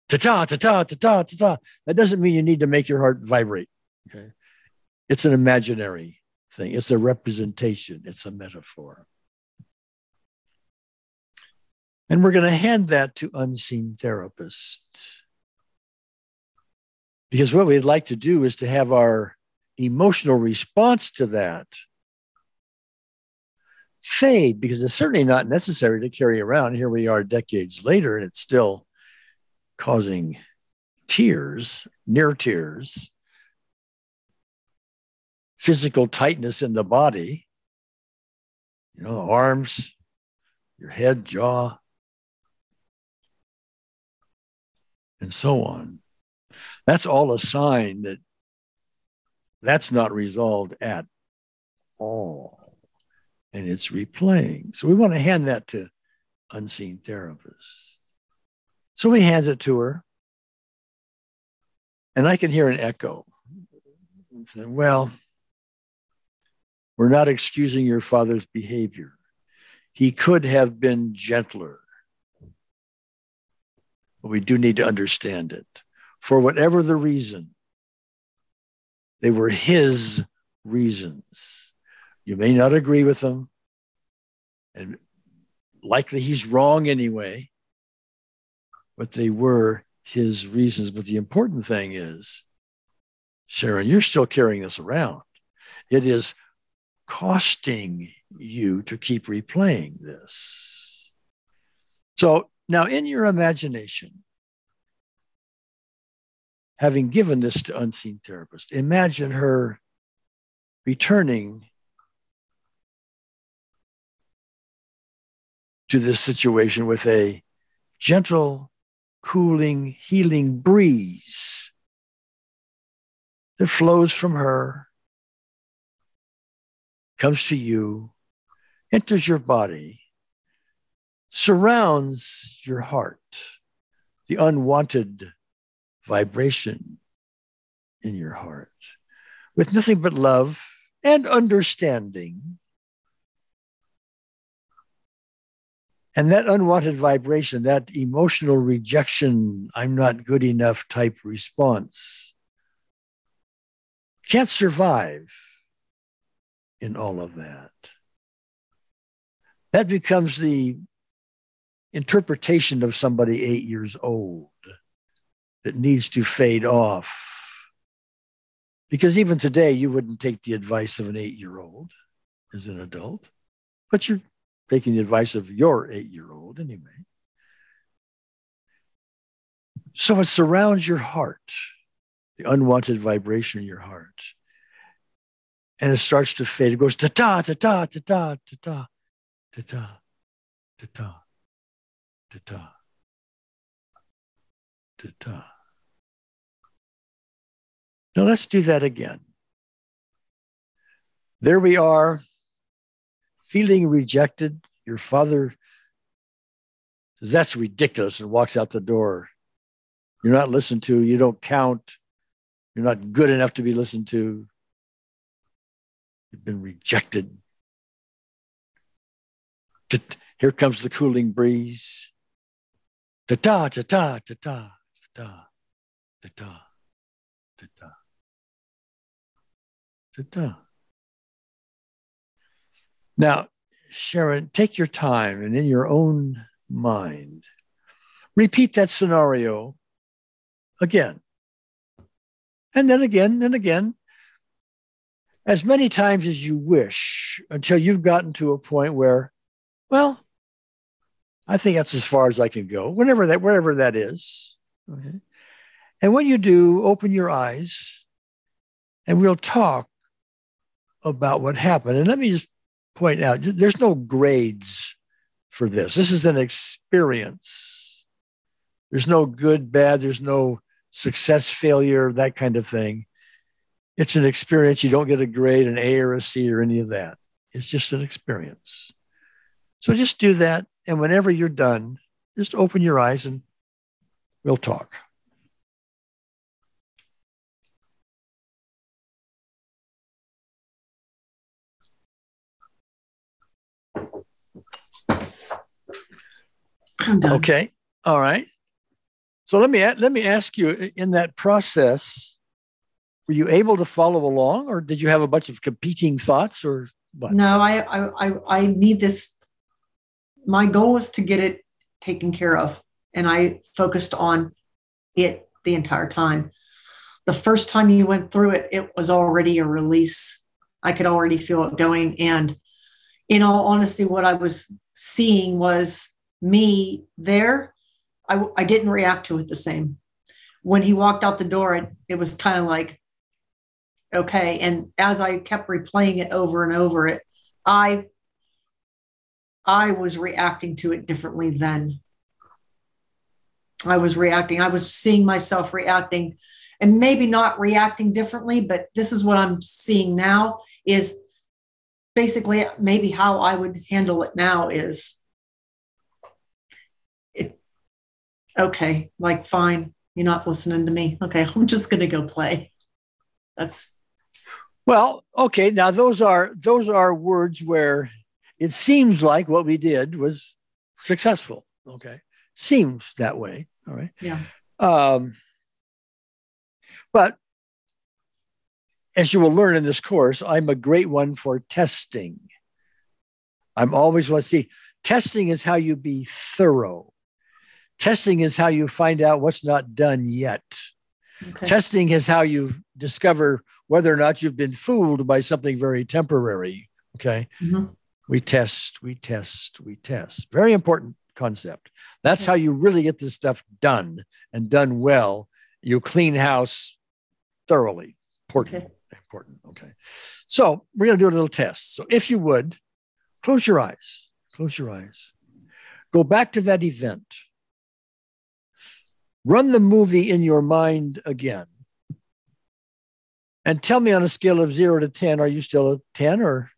Ta-ta, ta-ta, ta-ta, ta-ta. That doesn't mean you need to make your heart vibrate. Okay? It's an imaginary thing. It's a representation. It's a metaphor. And we're going to hand that to unseen therapists. Because what we'd like to do is to have our emotional response to that fade, because it's certainly not necessary to carry around. Here we are decades later, and it's still causing tears, near tears, physical tightness in the body, you know, arms, your head, jaw, and so on. That's all a sign that that's not resolved at all. And it's replaying. So we want to hand that to unseen therapists. So we hand it to her. And I can hear an echo. Well, we're not excusing your father's behavior. He could have been gentler. But we do need to understand it. For whatever the reason, they were his reasons. You may not agree with them, and likely he's wrong anyway, but they were his reasons. But the important thing is, Sharon, you're still carrying this around. It is costing you to keep replaying this. So now in your imagination, having given this to unseen therapist, imagine her returning to this situation with a gentle, cooling, healing breeze that flows from her, comes to you, enters your body, surrounds your heart, the unwanted vibration in your heart, with nothing but love and understanding. And that unwanted vibration, that emotional rejection, I'm not good enough type response, can't survive in all of that. That becomes the interpretation of somebody 8 years old that needs to fade off. Because even today, you wouldn't take the advice of an 8-year-old as an adult, but you're taking the advice of your 8-year-old anyway. So it surrounds your heart, the unwanted vibration in your heart. And it starts to fade. It goes ta-ta, ta-ta, ta-ta, ta-ta, ta-ta, ta-ta, ta-ta, ta-ta. Now let's do that again. There we are, feeling rejected. Your father says, that's ridiculous, and walks out the door. You're not listened to. You don't count. You're not good enough to be listened to. You've been rejected. Here comes the cooling breeze. Ta-ta, ta-ta, ta-ta, ta-ta, ta-ta, ta-ta, ta-ta. Now, Sharon, take your time and in your own mind, repeat that scenario again. And then again and again, as many times as you wish, until you've gotten to a point where, well, I think that's as far as I can go, whatever that is. Okay. And when you do, open your eyes, and we'll talk about what happened. And let me just point out, there's no grades for this. This is an experience. There's no good, bad. There's no success, failure, that kind of thing. It's an experience. You don't get a grade, an A or a C or any of that. It's just an experience. So just do that. And whenever you're done, just open your eyes and we'll talk. I'm done. Okay. All right. So let me ask you, in that process, were you able to follow along, or did you have a bunch of competing thoughts, or what? No, I need this. My goal was to get it taken care of, and I focused on it the entire time. the first time you went through it, it was already a release. I could already feel it going. And in all honesty, what I was seeing was me there. I didn't react to it the same. When he walked out the door, it was kind of like, okay. And as I kept replaying it over and over, I was reacting to it differently then. I was reacting. I was seeing myself reacting, and maybe not reacting differently, but this is what I'm seeing now is basically maybe how I would handle it now is, okay, like, fine, you're not listening to me. Okay, I'm just going to go play. That's, well, okay. Now those are words where it seems like what we did was successful. Okay. Seems that way. All right. Yeah. But as you will learn in this course, I'm a great one for testing. I'm always want to see, testing is how you be thorough. Testing is how you find out what's not done yet. Okay. Testing is how you discover whether or not you've been fooled by something very temporary. Okay. Mm-hmm. We test, we test, we test. Very important concept. That's okay. How you really get this stuff done and done well. You clean house thoroughly. Important. Okay. Important. Okay. So we're going to do a little test. So if you would, close your eyes. Close your eyes. Go back to that event. Run the movie in your mind again. And tell me on a scale of 0 to 10, are you still a 10 or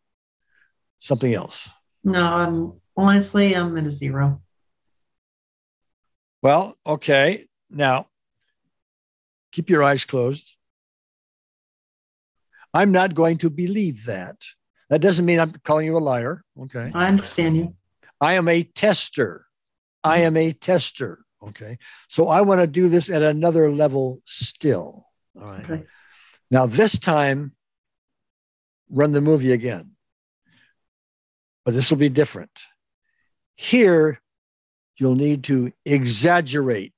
something else? No, honestly, I'm at a 0. Well, okay. Now, keep your eyes closed. I'm not going to believe that. That doesn't mean I'm calling you a liar. Okay. I understand you. I am a tester. I am a tester. Okay. So I want to do this at another level still. All right. Okay. Now, this time, run the movie again. But this will be different. Here, you'll need to exaggerate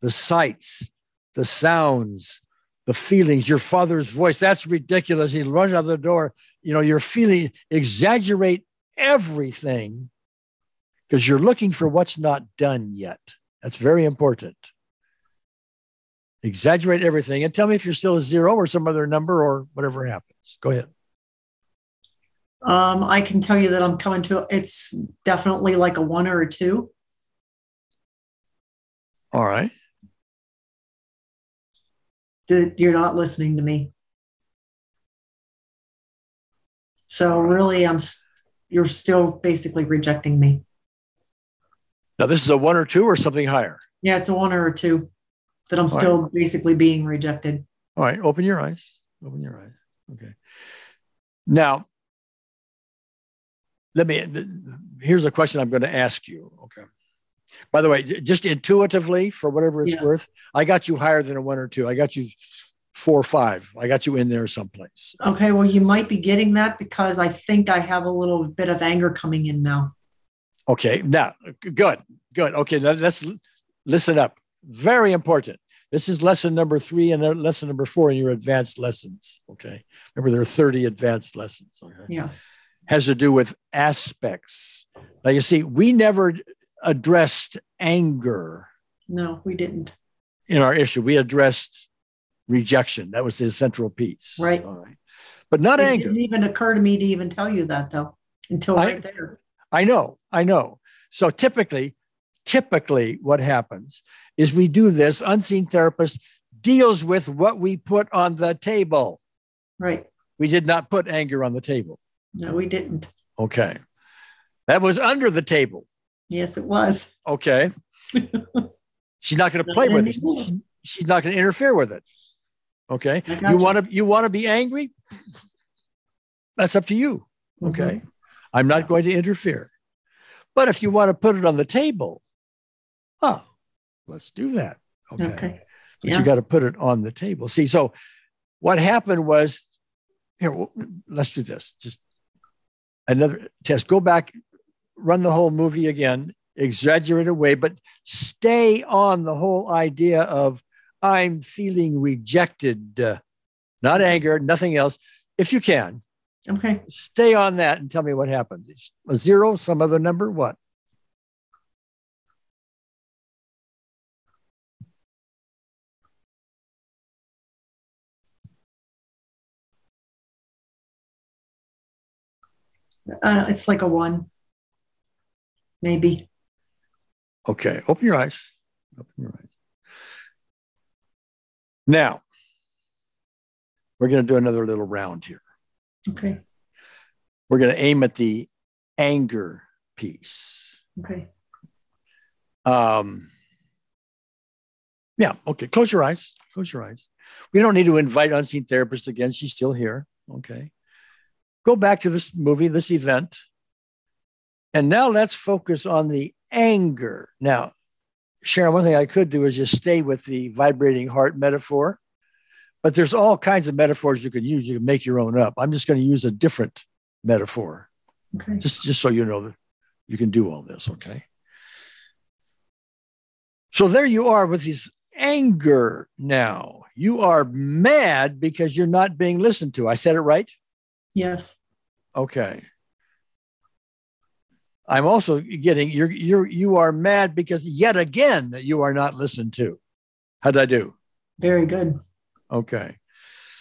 the sights, the sounds, the feelings, your father's voice. That's ridiculous. He runs out of the door. You know, you're feeling, exaggerate everything because you're looking for what's not done yet. That's very important. Exaggerate everything and tell me if you're still a 0 or some other number or whatever happens. Go ahead. I can tell you that I'm coming to, it's definitely like a 1 or a 2. All right. You're not listening to me. So really, you're still basically rejecting me. Now, this is a 1 or 2 or something higher? Yeah, it's a 1 or a 2 that I'm still basically being rejected. All right. Open your eyes. Open your eyes. Okay. Now, here's a question I'm going to ask you. Okay. By the way, just intuitively, for whatever it's worth, I got you higher than a 1 or 2. I got you 4 or 5. I got you in there someplace. Okay. Well, you might be getting that because I think I have a little bit of anger coming in now. Okay. Now, good, good. Okay. Let's listen up. Very important. This is lesson number 3 and lesson number 4 in your advanced lessons. Okay. Remember, there are 30 advanced lessons. Okay. Yeah. Has to do with aspects. Now, you see, we never addressed anger. No, we didn't. In our issue, we addressed rejection. That was the central piece. Right. All right. But not anger. It didn't even occur to me to even tell you that, though, until right there. I know, I know. So typically what happens is we do this, Unseen Therapist deals with what we put on the table. Right. We did not put anger on the table. No, we didn't. Okay. That was under the table. Yes, it was. Okay. She's not going to play with it. She's not going to interfere with it. Okay. You want to be angry? That's up to you. Okay. Mm-hmm. I'm not going to interfere. But if you want to put it on the table, oh, let's do that. Okay. But you got to put it on the table. See, so what happened was, here, let's do this. Just another test. Go back, run the whole movie again, exaggerate away, but stay on the whole idea of I'm feeling rejected, not anger, nothing else. If you can, okay, stay on that and tell me what happens. A zero, some other number, what? It's like a one, maybe. Okay, open your eyes. Open your eyes. Now, we're going to do another little round here. Okay. We're going to aim at the anger piece. Okay. Yeah, okay, close your eyes. Close your eyes. We don't need to invite Unseen Therapist again. She's still here. Okay. Go back to this movie, this event. And now let's focus on the anger. Now, Sharon, one thing I could do is just stay with the vibrating heart metaphor, but there's all kinds of metaphors you can use. You can make your own up. I'm just going to use a different metaphor. Okay. Just so you know that you can do all this, okay? So there you are with this anger now. You are mad because you're not being listened to. I said it right? Yes. Okay. I'm also getting you are mad because yet again you are not listened to. How'd I do? Very good. Okay.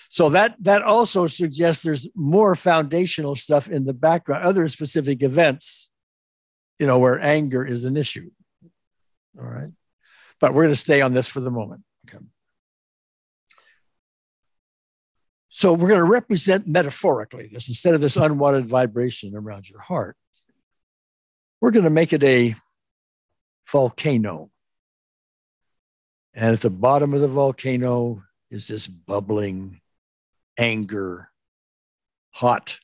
So that also suggests there's more foundational stuff in the background, other specific events, you know, where anger is an issue. All right. But we're going to stay on this for the moment. Okay. So we're going to represent metaphorically this, instead of this unwanted vibration around your heart, we're going to make it a volcano. And at the bottom of the volcano is this bubbling anger, hot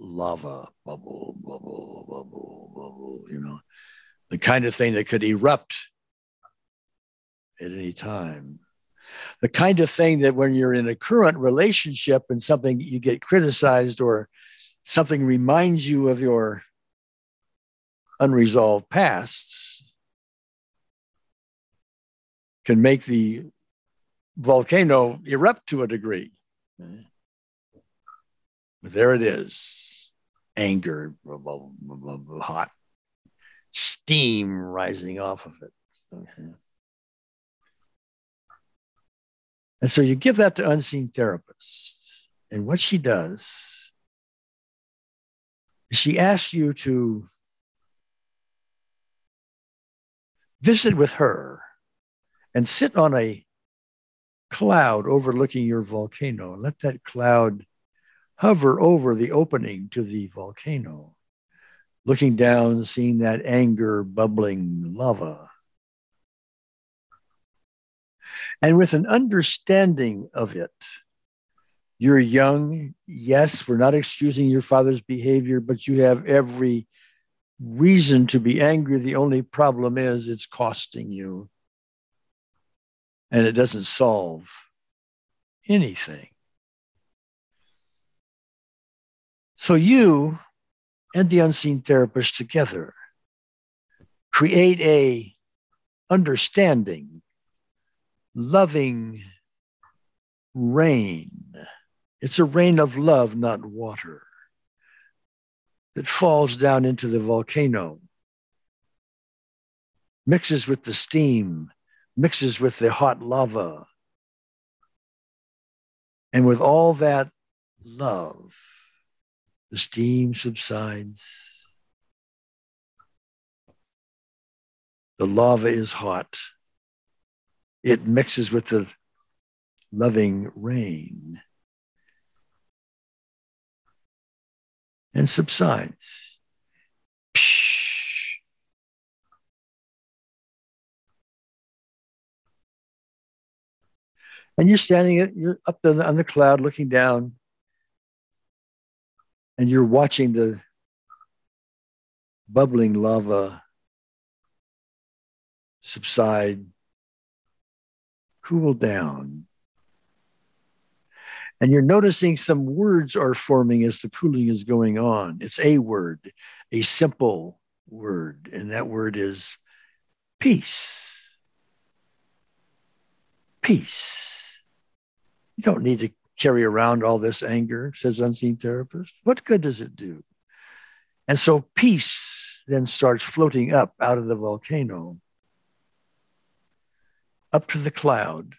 lava, bubble, bubble, bubble, bubble, you know, the kind of thing that could erupt at any time. The kind of thing that when you're in a current relationship and something you get criticized or something reminds you of your unresolved pasts can make the volcano erupt to a degree. But there it is. Anger, hot steam rising off of it. Okay. And so you give that to Unseen Therapist. And what she does, she asks you to visit with her and sit on a cloud overlooking your volcano. Let that cloud hover over the opening to the volcano, looking down, seeing that anger, bubbling lava. And with an understanding of it, you're young. Yes, we're not excusing your father's behavior, but you have every reason to be angry. The only problem is it's costing you. And it doesn't solve anything. So you and the Unseen Therapist together create a understanding, loving rain. It's a rain of love, not water, that falls down into the volcano, mixes with the steam, mixes with the hot lava. And with all that love, the steam subsides. The lava is hot. It mixes with the loving rain and subsides. And you're standing, you're up on the cloud looking down, and you're watching the bubbling lava subside, cool down. And you're noticing some words are forming as the cooling is going on. It's a word, a simple word, and that word is peace. peace. You don't need to carry around all this anger, says Unseen Therapist. What good does it do? And so peace then starts floating up out of the volcano, up to the cloud.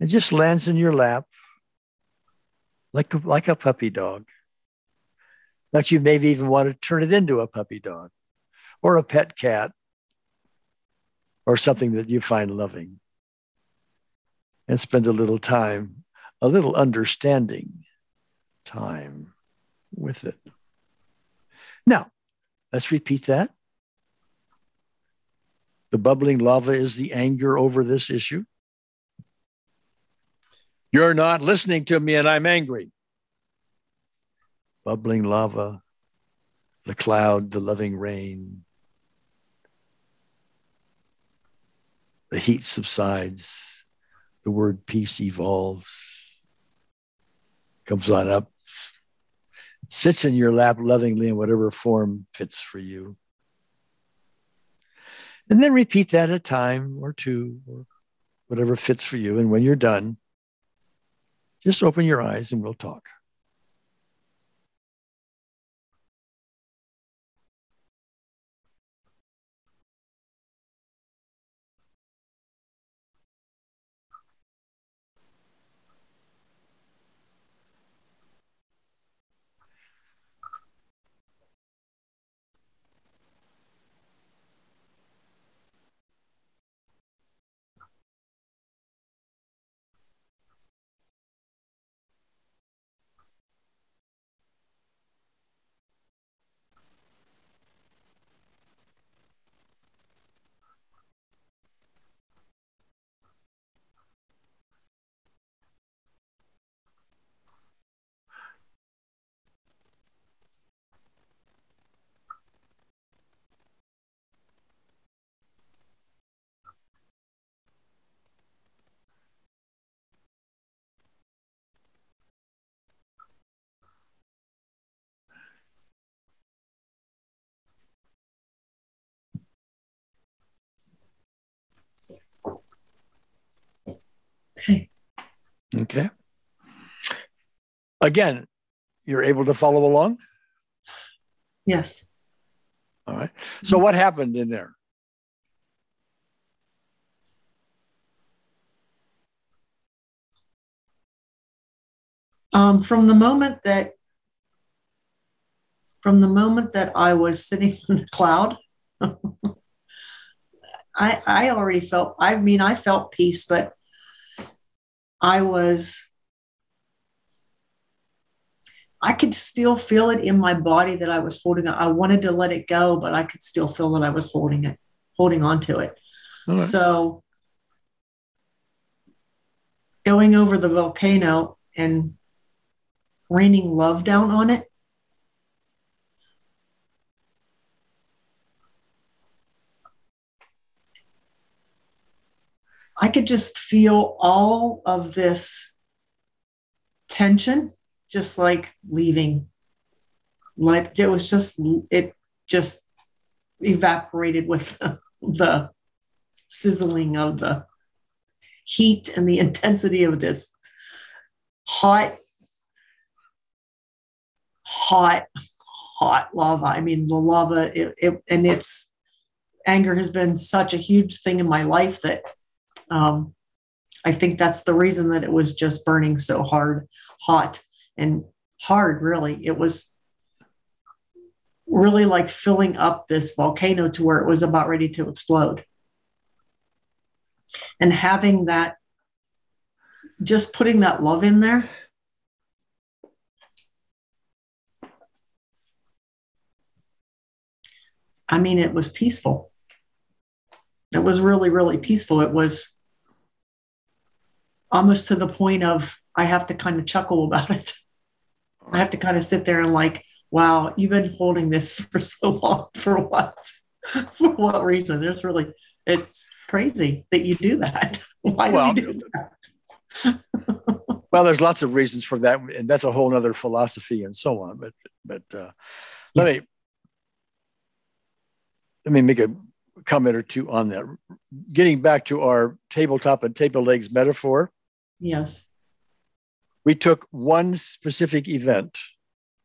It just lands in your lap like a puppy dog. Like you maybe even want to turn it into a puppy dog or a pet cat or something that you find loving. And spend a little time, a little understanding time with it. Now, let's repeat that. The bubbling lava is the anger over this issue. You're not listening to me and I'm angry. Bubbling lava, the cloud, the loving rain. The heat subsides. The word peace evolves, comes on up, sits in your lap lovingly in whatever form fits for you. And then repeat that a time or two, or whatever fits for you. And when you're done, just open your eyes and we'll talk. Okay. Again, you're able to follow along? Yes. All right. So what happened in there? From the moment that I was sitting in the cloud, I already felt, I mean, I felt peace, but I could still feel it in my body that I was holding it. I wanted to let it go, but I could still feel that I was holding on to it. Right. So going over the volcano and raining love down on it. I could just feel all of this tension, just like leaving. Like it was just, it just evaporated with the sizzling of the heat and the intensity of this hot lava. I mean, the lava, and its anger has been such a huge thing in my life that I think that's the reason that it was just burning so hot, really. It was really like filling up this volcano to where it was about ready to explode. And having that, just putting that love in there. I mean, it was peaceful. It was really, really peaceful. It was almost to the point of, I have to kind of chuckle about it. I have to kind of sit there and like, wow, you've been holding this for so long. For what? For what reason? There's really, it's crazy that you do that. Why do you do that? Well, there's lots of reasons for that. And that's a whole other philosophy and so on. But let me make a comment or two on that. Getting back to our tabletop and table legs metaphor. Yes. We took one specific event.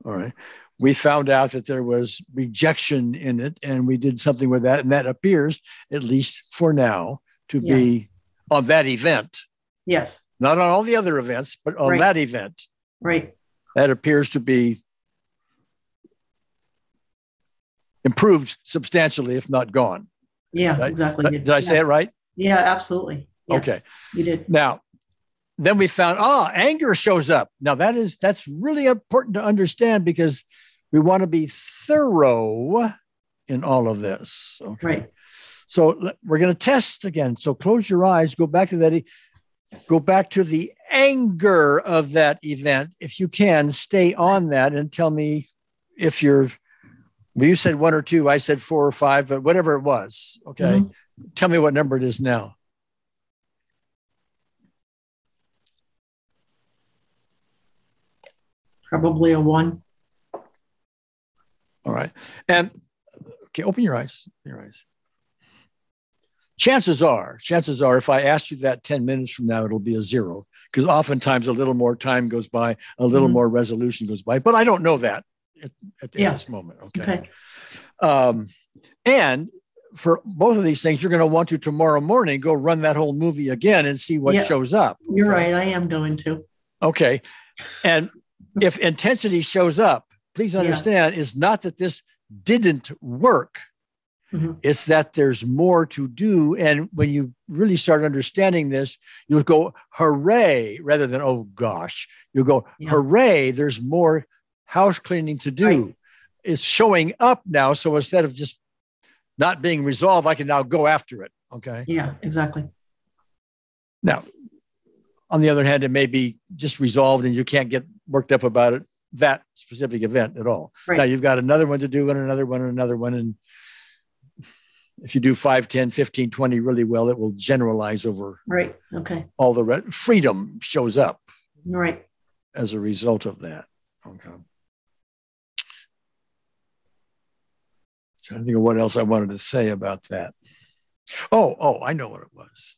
All right. We found out that there was rejection in it, and we did something with that. And that appears, at least for now, to yes. be on that event. Yes. Not on all the other events, but on right. that event. Right. That appears to be improved substantially, if not gone. Yeah, exactly. Did I say it right? Yeah, absolutely. Yes, okay. You did. Now, then we found, anger shows up. Now, that's really important to understand, because we want to be thorough in all of this. Okay. Right. So we're going to test again. So close your eyes, go back to that. Go back to the anger of that event. If you can, stay on that and tell me if you're, well, you said 1 or 2, I said 4 or 5, but whatever it was. Okay. Mm-hmm. Tell me what number it is now. Probably a 1. All right. And okay, open your eyes. Open your eyes. Chances are, if I ask you that 10 minutes from now, it'll be a 0, because oftentimes a little more time goes by, a little more resolution goes by, but I don't know that at this moment. Okay. And for both of these things, you're going to want to tomorrow morning go run that whole movie again and see what shows up. Okay? You're right. I am going to. Okay. And if intensity shows up, please understand, it's not that this didn't work. Mm-hmm. It's that there's more to do. And when you really start understanding this, you'll go, hooray, rather than, oh, gosh. You'll go, hooray, there's more house cleaning to do. Right. It's showing up now. So instead of just not being resolved, I can now go after it. Okay. Yeah, exactly. Now, on the other hand, it may be just resolved and you can't get worked up about it, that specific event at all. Right. Now, you've got another one to do and another one and another one. And if you do 5, 10, 15, 20 really well, it will generalize over right. Okay. all the rest. Freedom shows up right. as a result of that. Okay. Trying to think of what else I wanted to say about that. Oh, I know what it was.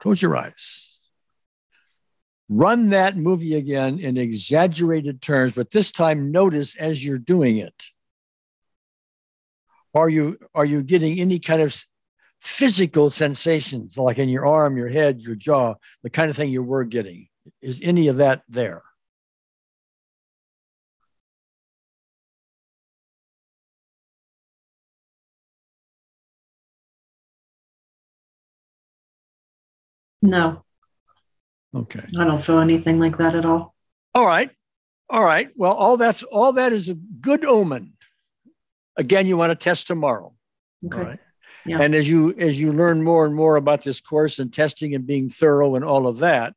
Close your eyes. Run that movie again in exaggerated terms, but this time notice as you're doing it. Are you getting any kind of physical sensations, like in your arm, your head, your jaw, the kind of thing you were getting? Is any of that there? No. Okay. I don't feel anything like that at all. All right. Well, all that is a good omen. Again, you want to test tomorrow. Okay. All right? Yeah. And as you learn more and more about this course and testing and being thorough and all of that,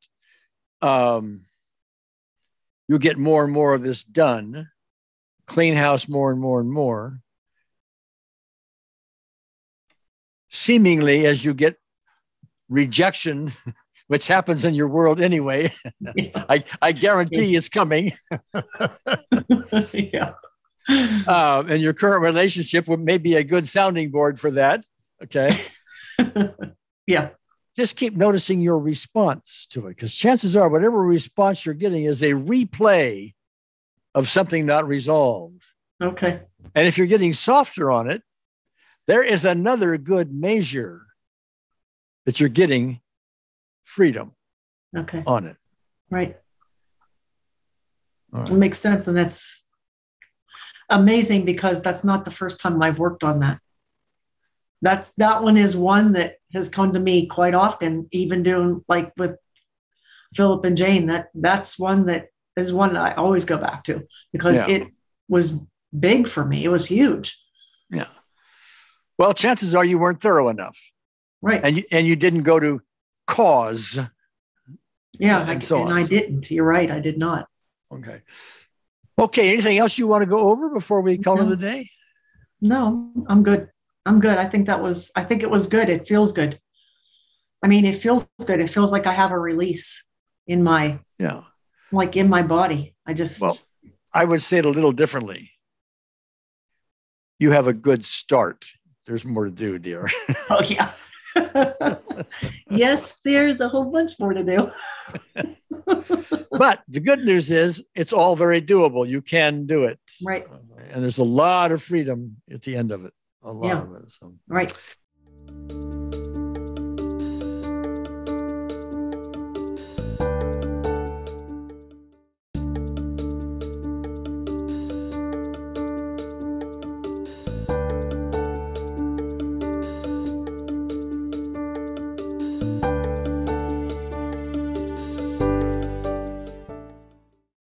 you'll get more and more of this done. Clean house more and more and more. Seemingly, as you get rejection, which happens in your world anyway, I guarantee it's coming. Yeah. And your current relationship may be a good sounding board for that. Okay. Yeah. Just keep noticing your response to it, because chances are whatever response you're getting is a replay of something not resolved. Okay. And if you're getting softer on it, there is another good measure that you're getting freedom on it. Right. All right. It makes sense. And that's amazing, because that's not the first time I've worked on that. That one is one that has come to me quite often, even doing like with Philip and Jane. That's one that is one I always go back to, because it was big for me. It was huge. Yeah. Well, chances are you weren't thorough enough. Right. And you didn't go to cause. Yeah. And I didn't. You're right. I did not. Okay. Okay, anything else you want to go over before we call it a day? No, I'm good. I think it was good. It feels good. I mean, it feels good. It feels like I have a release in my like in my body. I would say it a little differently. You have a good start. There's more to do, dear. Oh, yeah. Yes, there's a whole bunch more to do. But the good news is it's all very doable. You can do it. Right. And there's a lot of freedom at the end of it. A lot of it. So. Right.